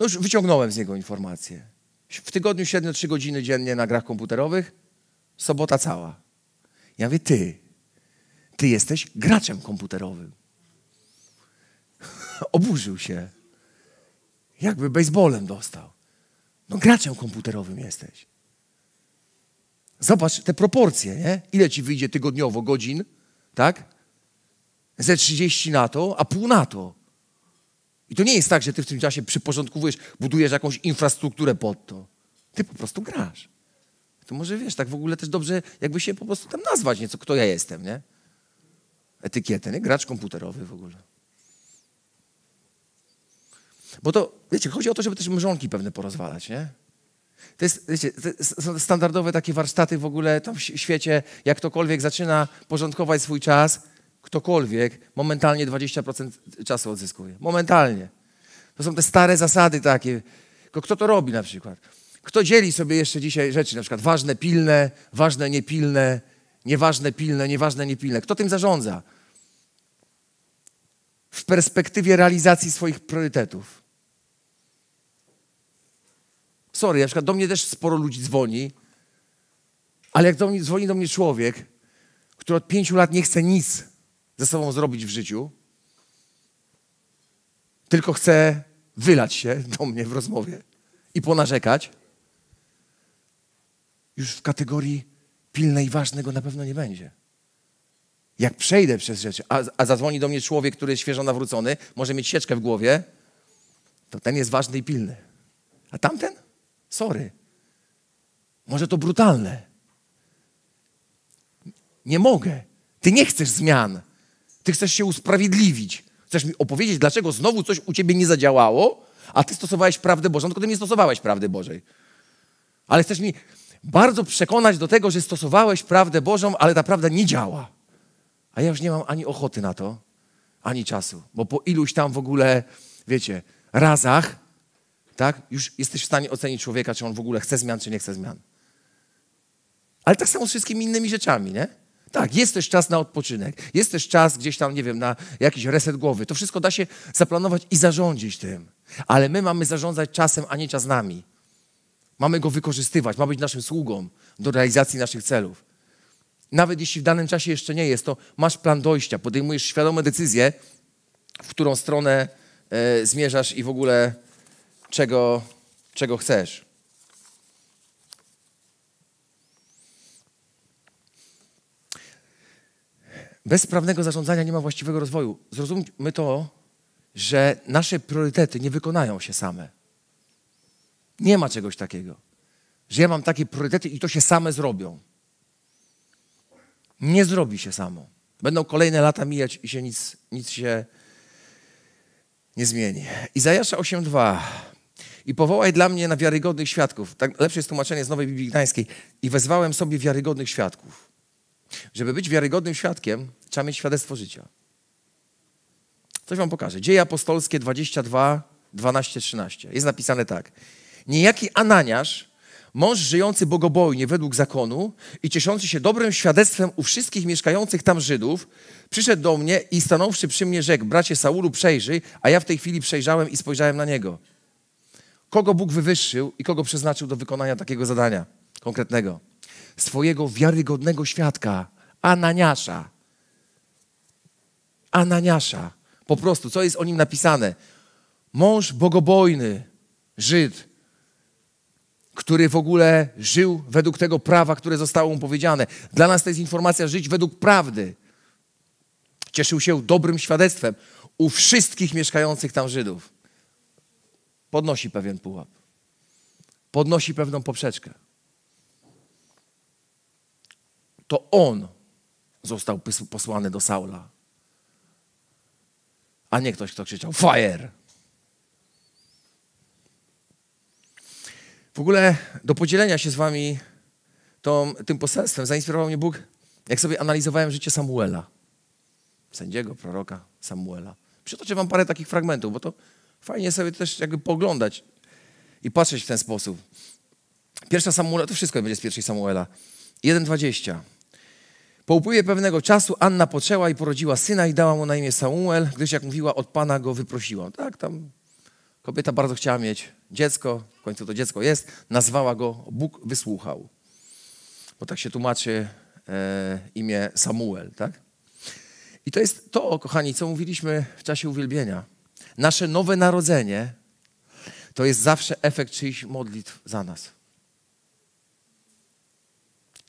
no już wyciągnąłem z niego informację. W tygodniu średnio 3 godziny dziennie na grach komputerowych, sobota cała. Ja mówię, ty jesteś graczem komputerowym. Oburzył się. Jakby baseballem dostał. No graczem komputerowym jesteś. Zobacz te proporcje, nie? Ile ci wyjdzie tygodniowo godzin, tak? Ze 30 na to, a pół na to. I to nie jest tak, że ty w tym czasie przyporządkowujesz, budujesz jakąś infrastrukturę pod to. Ty po prostu grasz. To może wiesz, tak w ogóle też dobrze jakby się po prostu tam nazwać nieco, kto ja jestem, nie? Etykietę, nie? Gracz komputerowy w ogóle. Bo to, wiecie, chodzi o to, żeby też mrzonki pewne porozwalać, nie? To jest, wiecie, są standardowe takie warsztaty w ogóle tam w świecie, jak ktokolwiek zaczyna porządkować swój czas, ktokolwiek momentalnie 20% czasu odzyskuje. Momentalnie. To są te stare zasady takie. Kto to robi na przykład? Kto dzieli sobie jeszcze dzisiaj rzeczy, na przykład ważne, pilne, ważne, niepilne, nieważne, pilne, nieważne, niepilne. Kto tym zarządza? W perspektywie realizacji swoich priorytetów. Sorry, na przykład do mnie też sporo ludzi dzwoni, ale jak dzwoni do mnie człowiek, który od 5 lat nie chce nic ze sobą zrobić w życiu, tylko chce wylać się do mnie w rozmowie i ponarzekać, już w kategorii pilnej i ważnego na pewno nie będzie. Jak przejdę przez rzeczy, a zadzwoni do mnie człowiek, który jest świeżo nawrócony, może mieć sieczkę w głowie, to ten jest ważny i pilny. A tamten? Sorry. Może to brutalne. Nie mogę. Ty nie chcesz zmian. Ty chcesz się usprawiedliwić. Chcesz mi opowiedzieć, dlaczego znowu coś u ciebie nie zadziałało, a ty stosowałeś prawdę Bożą, tylko ty nie stosowałeś prawdy Bożej. Ale chcesz mi bardzo przekonać do tego, że stosowałeś prawdę Bożą, ale ta prawda nie działa. A ja już nie mam ani ochoty na to, ani czasu. Bo po iluś tam w ogóle, wiecie, razach, tak, już jesteś w stanie ocenić człowieka, czy on w ogóle chce zmian, czy nie chce zmian. Ale tak samo z wszystkimi innymi rzeczami, nie? Tak, jest też czas na odpoczynek. Jest też czas gdzieś tam, nie wiem, na jakiś reset głowy. To wszystko da się zaplanować i zarządzić tym. Ale my mamy zarządzać czasem, a nie czas nami. Mamy go wykorzystywać, ma być naszym sługą do realizacji naszych celów. Nawet jeśli w danym czasie jeszcze nie jest, to masz plan dojścia, podejmujesz świadome decyzje, w którą stronę zmierzasz i w ogóle czego chcesz. Bez sprawnego zarządzania nie ma właściwego rozwoju. Zrozummy to, że nasze priorytety nie wykonają się same. Nie ma czegoś takiego, że ja mam takie priorytety i to się same zrobią. Nie zrobi się samo. Będą kolejne lata mijać i się nic się nie zmieni. Izajasza 8:2. I powołaj dla mnie na wiarygodnych świadków. Tak, lepsze jest tłumaczenie z Nowej Biblii Gdańskiej. I wezwałem sobie wiarygodnych świadków. Żeby być wiarygodnym świadkiem, trzeba mieć świadectwo życia. Coś wam pokażę. Dzieje apostolskie 22:12-13. Jest napisane tak. Niejaki Ananiasz, mąż żyjący bogobojnie według zakonu i cieszący się dobrym świadectwem u wszystkich mieszkających tam Żydów, przyszedł do mnie i stanąwszy przy mnie rzekł, bracie Saulu, przejrzyj, a ja w tej chwili przejrzałem i spojrzałem na niego. Kogo Bóg wywyższył i kogo przeznaczył do wykonania takiego zadania konkretnego? Swojego wiarygodnego świadka, Ananiasza. Ananiasza. Po prostu, co jest o nim napisane? Mąż bogobojny, Żyd, który w ogóle żył według tego prawa, które zostało mu powiedziane. Dla nas to jest informacja, żyć według prawdy. Cieszył się dobrym świadectwem u wszystkich mieszkających tam Żydów. Podnosi pewien pułap. Podnosi pewną poprzeczkę. To on został posłany do Saula. A nie ktoś, kto krzyczał fire! W ogóle do podzielenia się z wami tym poselstwem zainspirował mnie Bóg, jak sobie analizowałem życie Samuela. Sędziego, proroka Samuela. Przytoczę wam parę takich fragmentów, bo to fajnie sobie też jakby pooglądać i patrzeć w ten sposób. Pierwsza Samuela, to wszystko będzie z pierwszej Samuela. 1:20. Po upływie pewnego czasu Anna poczęła i porodziła syna i dała mu na imię Samuel, gdyż jak mówiła, od Pana go wyprosiła. Tak, tam kobieta bardzo chciała mieć dziecko, w końcu to dziecko jest, nazwała go, Bóg wysłuchał. Bo tak się tłumaczy imię Samuel, tak? I to jest to, kochani, co mówiliśmy w czasie uwielbienia. Nasze nowe narodzenie to jest zawsze efekt czyichś modlitw za nas.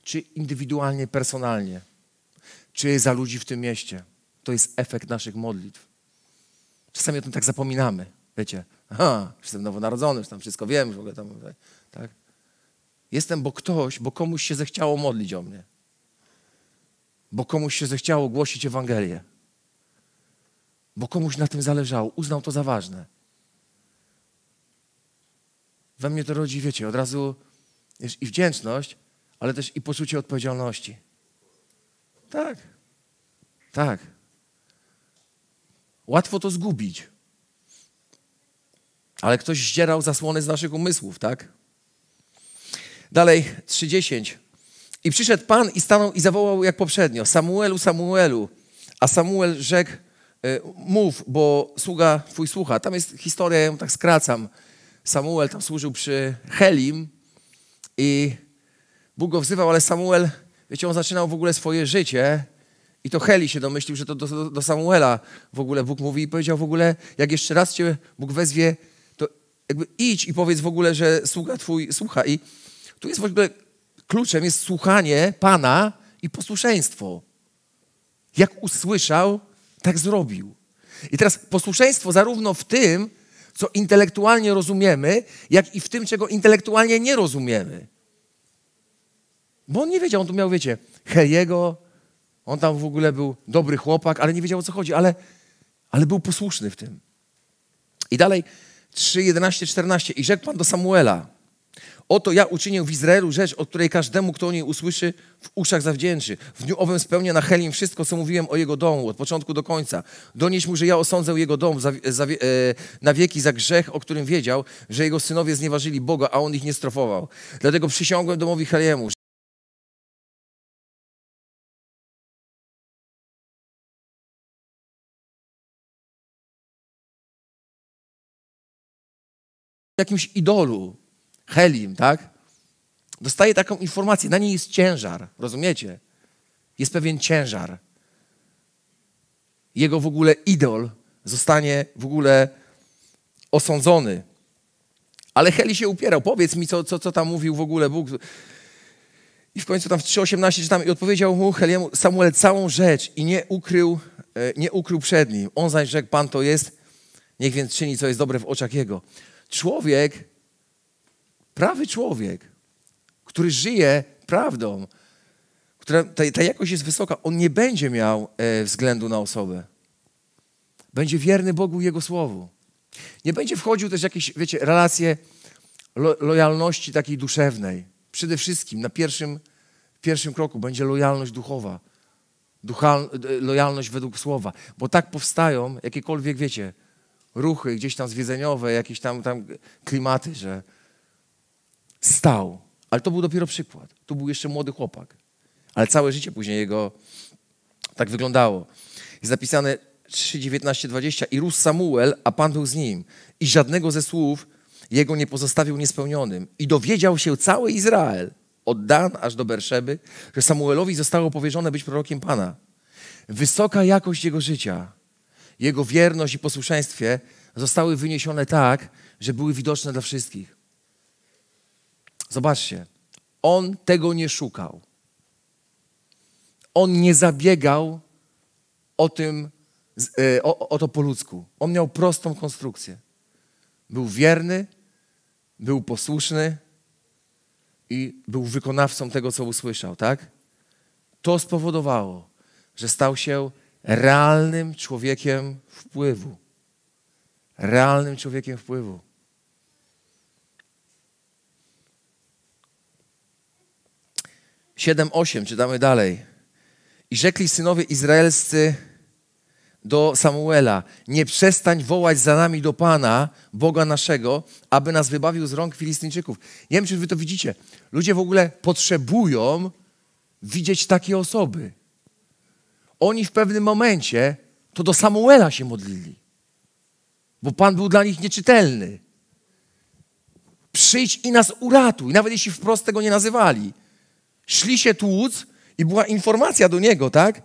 Czy indywidualnie, personalnie, czy za ludzi w tym mieście. To jest efekt naszych modlitw. Czasami o tym tak zapominamy, wiecie. Aha, już jestem nowonarodzony, już tam wszystko wiem, już w ogóle tam, tak. Jestem, bo komuś się zechciało modlić o mnie. Bo komuś się zechciało głosić Ewangelię. Bo komuś na tym zależało, uznał to za ważne. We mnie to rodzi, wiecie, od razu i wdzięczność, ale też i poczucie odpowiedzialności. Tak, tak. Łatwo to zgubić. Ale ktoś zdzierał zasłony z naszych umysłów, tak? Dalej, 3:10. I przyszedł Pan i stanął i zawołał jak poprzednio. Samuelu, Samuelu. A Samuel rzekł, mów, bo sługa twój słucha. Tam jest historia, ja ją tak skracam. Samuel tam służył przy Chelim i Bóg go wzywał, ale Samuel, wiecie, on zaczynał w ogóle swoje życie i to Heli się domyślił, że to do Samuela w ogóle Bóg mówi i powiedział w ogóle, jak jeszcze raz cię Bóg wezwie, to jakby idź i powiedz w ogóle, że sługa twój słucha. I tu jest w ogóle kluczem, jest słuchanie Pana i posłuszeństwo. Jak usłyszał, tak zrobił. I teraz posłuszeństwo zarówno w tym, co intelektualnie rozumiemy, jak i w tym, czego intelektualnie nie rozumiemy. Bo on nie wiedział, on tu miał, wiecie, Heliego, on tam w ogóle był dobry chłopak, ale nie wiedział, o co chodzi, ale był posłuszny w tym. I dalej 3:11-14. I rzekł Pan do Samuela, oto ja uczynię w Izraelu rzecz, o której każdemu, kto o niej usłyszy, w uszach zawdzięczy. W dniu owym spełnię na Chelim wszystko, co mówiłem o jego domu, od początku do końca. Donieś mu, że ja osądzę jego dom na wieki za grzech, o którym wiedział, że jego synowie znieważyli Boga, a on ich nie strofował. Dlatego przysiągłem domowi Heliemu, jakimś idolu, Helim, tak? Dostaje taką informację, na niej jest ciężar, rozumiecie? Jest pewien ciężar. Jego w ogóle idol zostanie w ogóle osądzony. Ale Heli się upierał, powiedz mi, co tam mówił w ogóle Bóg. I w końcu tam w 3:18 czytam, i odpowiedział mu Heliemu Samuel całą rzecz i nie ukrył przed nim. On zaś rzekł, Pan to jest, niech więc czyni, co jest dobre w oczach jego. Człowiek, prawy człowiek, który żyje prawdą, która, ta jakość jest wysoka, on nie będzie miał względu na osobę. Będzie wierny Bogu i Jego Słowu. Nie będzie wchodził też w jakieś, wiecie, relacje lojalności takiej duszewnej. Przede wszystkim na pierwszym kroku będzie lojalność duchowa. Lojalność według Słowa. Bo tak powstają jakiekolwiek, wiecie, ruchy gdzieś tam zwiedzeniowe, jakieś tam klimaty, że stał. Ale to był dopiero przykład. Tu był jeszcze młody chłopak. Ale całe życie później jego tak wyglądało. Jest napisane 3:19-20. I rósł Samuel, a Pan był z nim. I żadnego ze słów jego nie pozostawił niespełnionym. I dowiedział się cały Izrael, od Dan aż do Berszeby, że Samuelowi zostało powierzone być prorokiem Pana. Wysoka jakość jego życia, jego wierność i posłuszeństwie zostały wyniesione tak, że były widoczne dla wszystkich. Zobaczcie, on tego nie szukał. On nie zabiegał o to po ludzku. On miał prostą konstrukcję. Był wierny, był posłuszny i był wykonawcą tego, co usłyszał, tak? To spowodowało, że stał się realnym człowiekiem wpływu. Realnym człowiekiem wpływu. Czytamy dalej. I rzekli synowie izraelscy do Samuela, nie przestań wołać za nami do Pana, Boga naszego, aby nas wybawił z rąk Filistynczyków. Nie wiem, czy wy to widzicie. Ludzie w ogóle potrzebują widzieć takie osoby. Oni w pewnym momencie to do Samuela się modlili, bo Pan był dla nich nieczytelny. Przyjdź i nas uratuj, nawet jeśli wprost tego nie nazywali. Szli się tłuc i była informacja do niego, tak?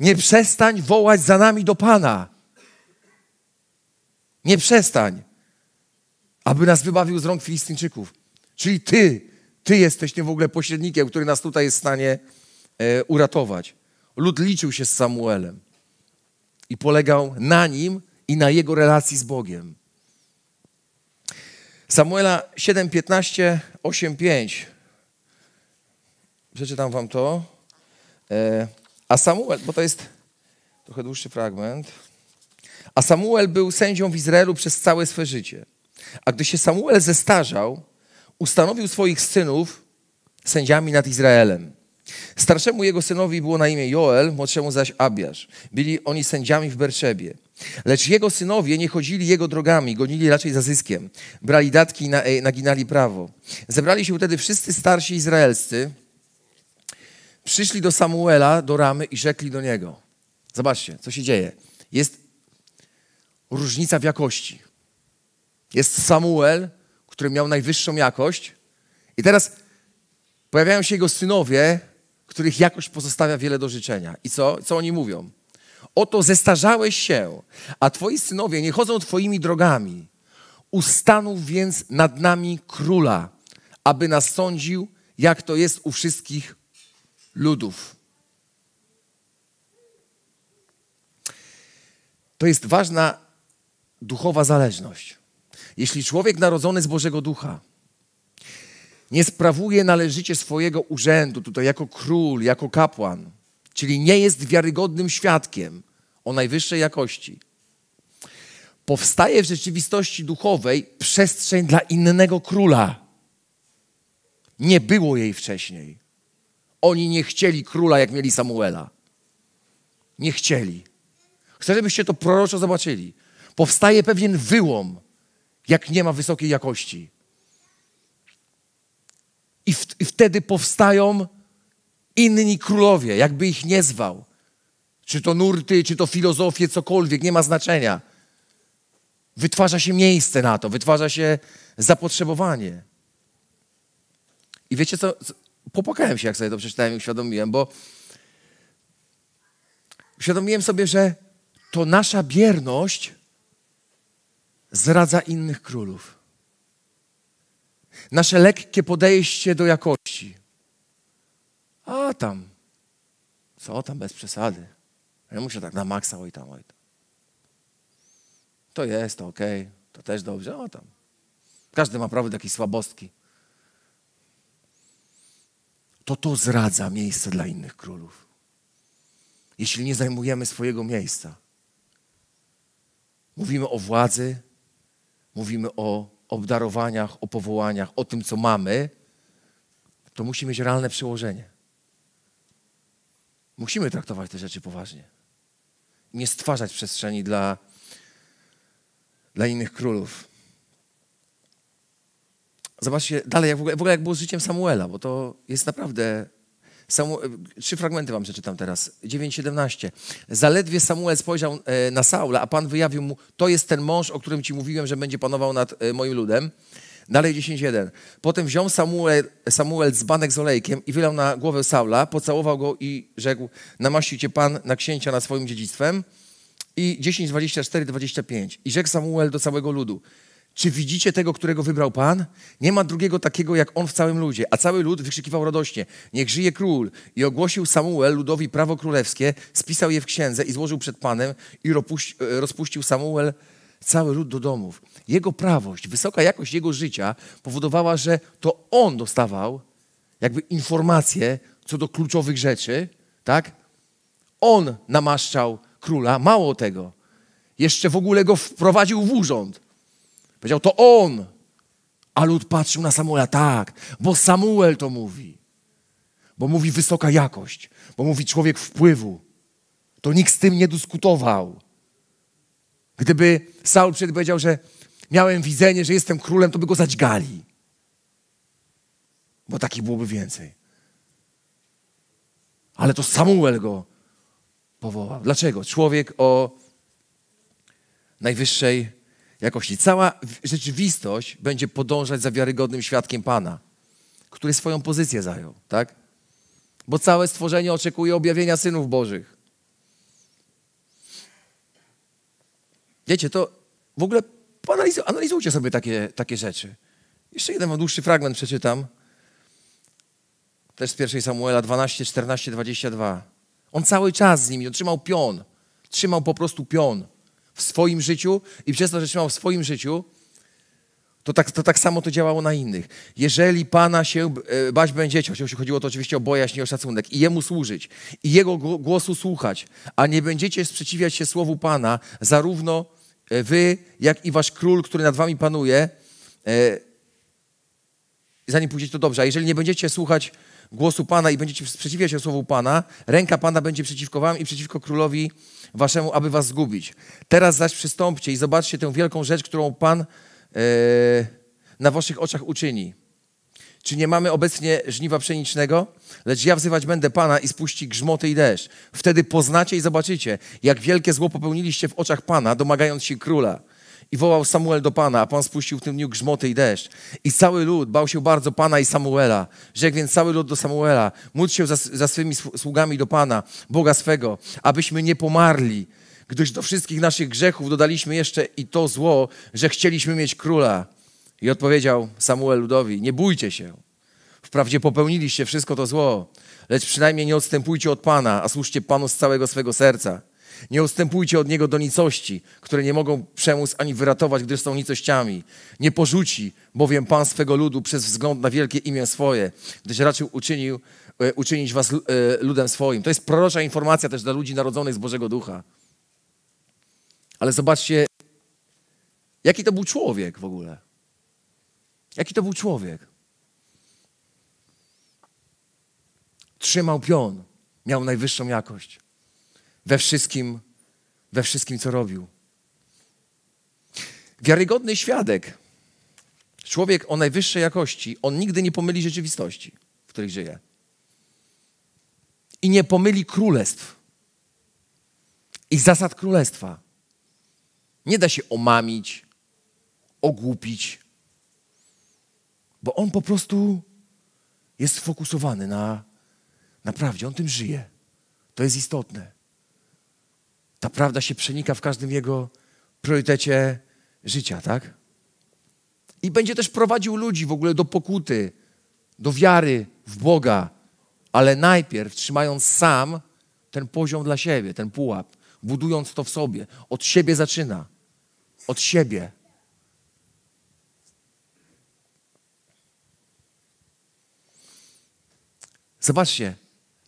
Nie przestań wołać za nami do Pana. Nie przestań. aby nas wybawił z rąk Filistyńczyków. Czyli Ty jesteś tym w ogóle pośrednikiem, który nas tutaj jest w stanie uratować. Lud liczył się z Samuelem i polegał na nim i na jego relacji z Bogiem. Samuela 7:15, 8:5. Przeczytam wam to. A Samuel, bo to jest trochę dłuższy fragment. A Samuel był sędzią w Izraelu przez całe swe życie. A gdy się Samuel zestarzał, ustanowił swoich synów sędziami nad Izraelem. Starszemu jego synowi było na imię Joel, młodszemu zaś Abiasz. Byli oni sędziami w Berszebie. Lecz jego synowie nie chodzili jego drogami, gonili raczej za zyskiem. Brali datki i naginali prawo. Zebrali się wtedy wszyscy starsi izraelscy, przyszli do Samuela, do Ramy i rzekli do niego. Zobaczcie, co się dzieje. Jest różnica w jakości. Jest Samuel, który miał najwyższą jakość i teraz pojawiają się jego synowie, których jakość pozostawia wiele do życzenia. I co oni mówią? Oto zestarzałeś się, a twoi synowie nie chodzą twoimi drogami. Ustanów więc nad nami króla, aby nas sądził, jak to jest u wszystkich ludów. To jest ważna duchowa zależność. Jeśli człowiek narodzony z Bożego Ducha nie sprawuje należycie swojego urzędu, tutaj jako król, jako kapłan, czyli nie jest wiarygodnym świadkiem o najwyższej jakości, powstaje w rzeczywistości duchowej przestrzeń dla innego króla. Nie było jej wcześniej. Oni nie chcieli króla, jak mieli Samuela. Nie chcieli. Chcę, żebyście to proroczo zobaczyli. Powstaje pewien wyłom, jak nie ma wysokiej jakości. I wtedy powstają inni królowie, jakby ich nie zwał. Czy to nurty, czy to filozofie, cokolwiek, nie ma znaczenia. Wytwarza się miejsce na to, wytwarza się zapotrzebowanie. I wiecie co? Popłakałem się, jak sobie to przeczytałem i uświadomiłem, bo uświadomiłem sobie, że to nasza bierność zdradza innych królów. Nasze lekkie podejście do jakości. A tam, co tam, bez przesady. Ja muszę tak na maksa, oj tam, oj tam. To jest, to okej, to też dobrze, o tam. Każdy ma prawo do jakiejś słabostki. To zdradza miejsce dla innych królów. Jeśli nie zajmujemy swojego miejsca. Mówimy o władzy, mówimy o obdarowaniach, o powołaniach, o tym, co mamy, to musi mieć realne przełożenie. Musimy traktować te rzeczy poważnie. Nie stwarzać przestrzeni dla innych królów. Zobaczcie dalej, jak było z życiem Samuela, bo to jest naprawdę... Trzy fragmenty wam przeczytam teraz. 9:17. Zaledwie Samuel spojrzał na Saula, a Pan wyjawił mu, to jest ten mąż, o którym ci mówiłem, że będzie panował nad moim ludem. Dalej 10:1. Potem wziął Samuel dzbanek z olejkiem i wylał na głowę Saula, pocałował go i rzekł, namaścił cię Pan na księcia nad swoim dziedzictwem. I 10:24-25. I rzekł Samuel do całego ludu, czy widzicie tego, którego wybrał Pan? Nie ma drugiego takiego jak on w całym ludzie. A cały lud wykrzykiwał radośnie, niech żyje król. I ogłosił Samuel ludowi prawo królewskie, spisał je w księdze i złożył przed Panem i rozpuścił Samuel cały lud do domów. Jego prawość, wysoka jakość jego życia powodowała, że to on dostawał jakby informacje co do kluczowych rzeczy. Tak? On namaszczał króla, mało tego. Jeszcze w ogóle go wprowadził w urząd. Powiedział, to on. A lud patrzył na Samuela, tak, bo Samuel to mówi. Bo mówi wysoka jakość, bo mówi człowiek wpływu. To nikt z tym nie dyskutował. Gdyby Saul powiedział, że miałem widzenie, że jestem królem, to by go zadźgali. Bo takich byłoby więcej. Ale to Samuel go powołał. Dlaczego? Człowiek o najwyższej jakości. Cała rzeczywistość będzie podążać za wiarygodnym świadkiem Pana, który swoją pozycję zajął, tak? Bo całe stworzenie oczekuje objawienia synów Bożych. Wiecie, to w ogóle Analizujcie sobie takie rzeczy. Jeszcze jeden dłuższy fragment przeczytam. Też z 1 Samuela 12, 14, 22. On cały czas z nimi, on trzymał pion. Trzymał po prostu pion w swoim życiu i przez to, że trzymał w swoim życiu, to tak samo to działało na innych. Jeżeli Pana się bać będziecie, chociaż chodziło to oczywiście o bojaźń i o szacunek, i Jemu służyć, i Jego głosu słuchać, a nie będziecie sprzeciwiać się słowu Pana, zarówno wy, jak i wasz król, który nad wami panuje, zanim pójdziecie, to dobrze. A jeżeli nie będziecie słuchać głosu Pana i będziecie sprzeciwiać się słowu Pana, ręka Pana będzie przeciwko wam i przeciwko królowi waszemu, aby was zgubić. Teraz zaś przystąpcie i zobaczcie tę wielką rzecz, którą Pan na waszych oczach uczyni. Czy nie mamy obecnie żniwa pszenicznego? Lecz ja wzywać będę Pana i spuści grzmoty i deszcz. Wtedy poznacie i zobaczycie, jak wielkie zło popełniliście w oczach Pana, domagając się króla. I wołał Samuel do Pana, a Pan spuścił w tym dniu grzmoty i deszcz. I cały lud bał się bardzo Pana i Samuela. Rzekł więc cały lud do Samuela, módl się za swymi sługami do Pana, Boga swego, abyśmy nie pomarli, gdyż do wszystkich naszych grzechów dodaliśmy jeszcze i to zło, że chcieliśmy mieć króla. I odpowiedział Samuel ludowi, nie bójcie się, wprawdzie popełniliście wszystko to zło, lecz przynajmniej nie odstępujcie od Pana, a służcie Panu z całego swego serca. Nie odstępujcie od Niego do nicości, które nie mogą przemóc ani wyratować, gdyż są nicościami. Nie porzuci bowiem Pan swego ludu przez wzgląd na wielkie imię swoje, gdyż raczył uczynić was ludem swoim. To jest prorocza informacja też dla ludzi narodzonych z Bożego Ducha. Ale zobaczcie, jaki to był człowiek w ogóle. Jaki to był człowiek? Trzymał pion, miał najwyższą jakość we wszystkim, co robił. Wiarygodny świadek, człowiek o najwyższej jakości, on nigdy nie pomyli rzeczywistości, w której żyje. I nie pomyli królestw i zasad królestwa. Nie da się omamić, ogłupić, bo on po prostu jest sfokusowany na prawdzie. On tym żyje. To jest istotne. Ta prawda się przenika w każdym jego priorytecie życia, tak? I będzie też prowadził ludzi w ogóle do pokuty, do wiary w Boga, ale najpierw trzymając sam ten poziom dla siebie, ten pułap, budując to w sobie. Od siebie zaczyna. Od siebie. Zobaczcie,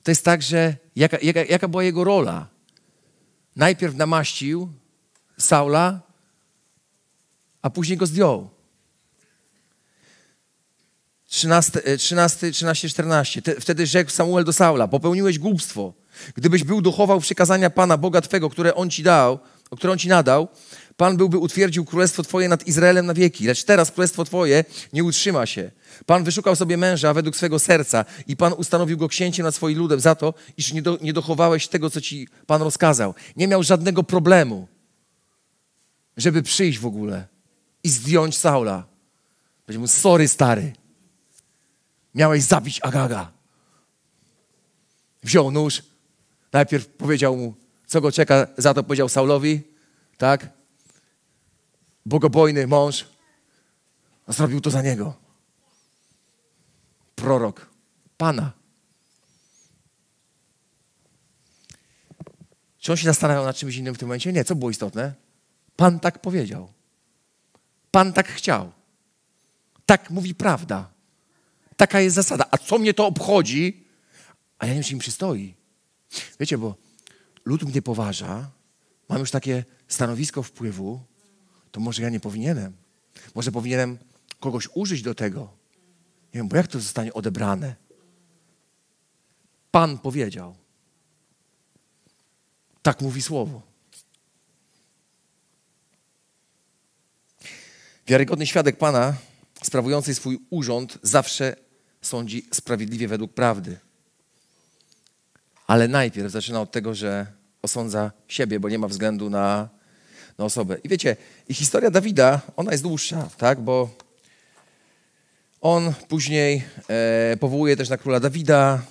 to jest tak, że jaka była jego rola? Najpierw namaścił Saula, a później go zdjął. 13-14. Wtedy rzekł Samuel do Saula, popełniłeś głupstwo. Gdybyś był dochował przykazania Pana, Boga Twego, które On Ci nadał, Pan byłby utwierdził królestwo Twoje nad Izraelem na wieki. Lecz teraz królestwo Twoje nie utrzyma się. Pan wyszukał sobie męża według swego serca i Pan ustanowił go księciem nad swoim ludem za to, iż nie dochowałeś tego, co Ci Pan rozkazał. Nie miał żadnego problemu, żeby przyjść w ogóle i zdjąć Saula. Będzie mu, sorry stary, miałeś zabić Agaga. Wziął nóż, najpierw powiedział mu, co go czeka, za to powiedział Saulowi, tak? Bogobojny mąż, a zrobił to za niego. Prorok Pana. Czy on się zastanawiał nad czymś innym w tym momencie? Nie, co było istotne? Pan tak powiedział. Pan tak chciał. Tak mówi prawda. Taka jest zasada. A co mnie to obchodzi? A ja nie wiem, czy im przystoi. Wiecie, bo lud mnie poważa, mam już takie stanowisko wpływu, to może ja nie powinienem. Może powinienem kogoś użyć do tego. Nie wiem, bo jak to zostanie odebrane? Pan powiedział. Tak mówi słowo. Wiarygodny świadek Pana, sprawujący swój urząd, zawsze sądzi sprawiedliwie według prawdy. Ale najpierw zaczyna od tego, że osądza siebie, bo nie ma względu na osobę. I wiecie, i historia Dawida, ona jest dłuższa, tak? Bo on później powołuje też na króla Dawida.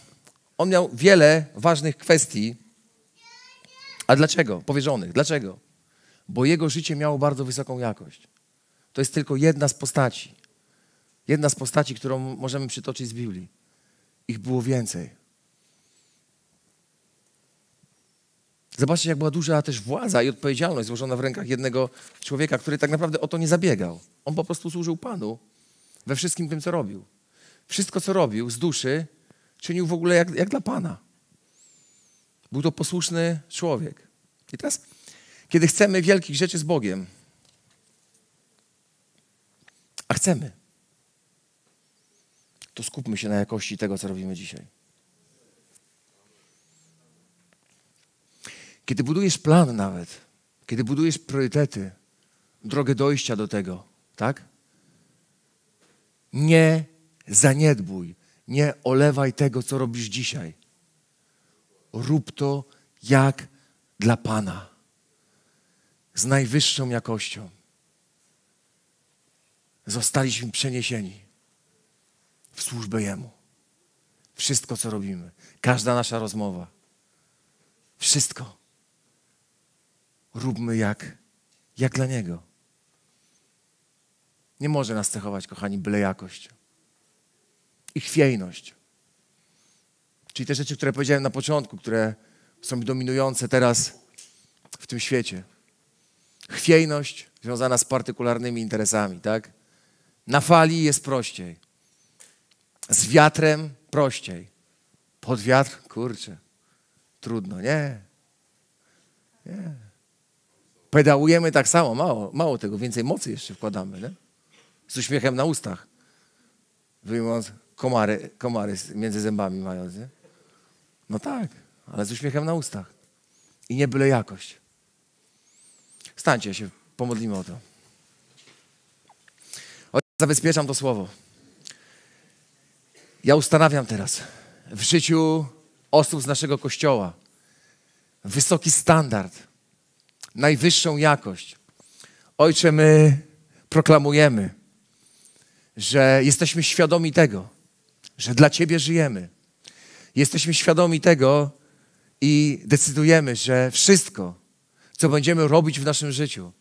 On miał wiele ważnych kwestii. A dlaczego? Powierzonych. Dlaczego? Bo jego życie miało bardzo wysoką jakość. To jest tylko jedna z postaci. Jedna z postaci, którą możemy przytoczyć z Biblii. Ich było więcej. Zobaczcie, jak była duża też władza i odpowiedzialność złożona w rękach jednego człowieka, który tak naprawdę o to nie zabiegał. On po prostu służył Panu we wszystkim tym, co robił. Wszystko, co robił z duszy, czynił w ogóle jak dla Pana. Był to posłuszny człowiek. I teraz, kiedy chcemy wielkich rzeczy z Bogiem, a chcemy, to skupmy się na jakości tego, co robimy dzisiaj. Kiedy budujesz plan nawet, kiedy budujesz priorytety, drogę dojścia do tego, tak? Nie zaniedbuj, nie olewaj tego, co robisz dzisiaj. Rób to jak dla Pana, z najwyższą jakością. Zostaliśmy przeniesieni w służbę Jemu. Wszystko, co robimy, każda nasza rozmowa, wszystko róbmy jak dla Niego. Nie może nas cechować, kochani, byle jakość i chwiejność. Czyli te rzeczy, które powiedziałem na początku, które są dominujące teraz w tym świecie. Chwiejność związana z partykularnymi interesami, tak? Na fali jest prościej. Z wiatrem prościej. Pod wiatr? Kurczę. Trudno, nie? Nie. Pedałujemy tak samo, mało tego, więcej mocy jeszcze wkładamy, nie? Z uśmiechem na ustach. Wyjmując komary między zębami mając, nie? No tak, ale z uśmiechem na ustach. I nie byle jakość. Stańcie się, pomodlimy o to. Zabezpieczam to słowo. Ja ustanawiam teraz w życiu osób z naszego Kościoła wysoki standard, najwyższą jakość. Ojcze, my proklamujemy, że jesteśmy świadomi tego, że dla Ciebie żyjemy. Jesteśmy świadomi tego i decydujemy, że wszystko, co będziemy robić w naszym życiu,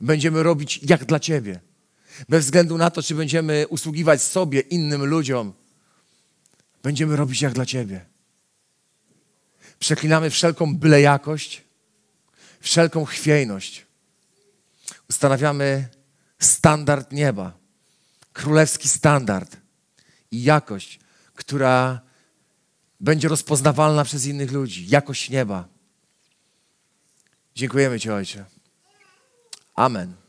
będziemy robić jak dla Ciebie. Bez względu na to, czy będziemy usługiwać sobie, innym ludziom, będziemy robić jak dla Ciebie. Przeklinamy wszelką byle jakość, wszelką chwiejność. Ustanawiamy standard nieba, królewski standard i jakość, która będzie rozpoznawalna przez innych ludzi. Jakość nieba. Dziękujemy Ci, Ojcze. Amen.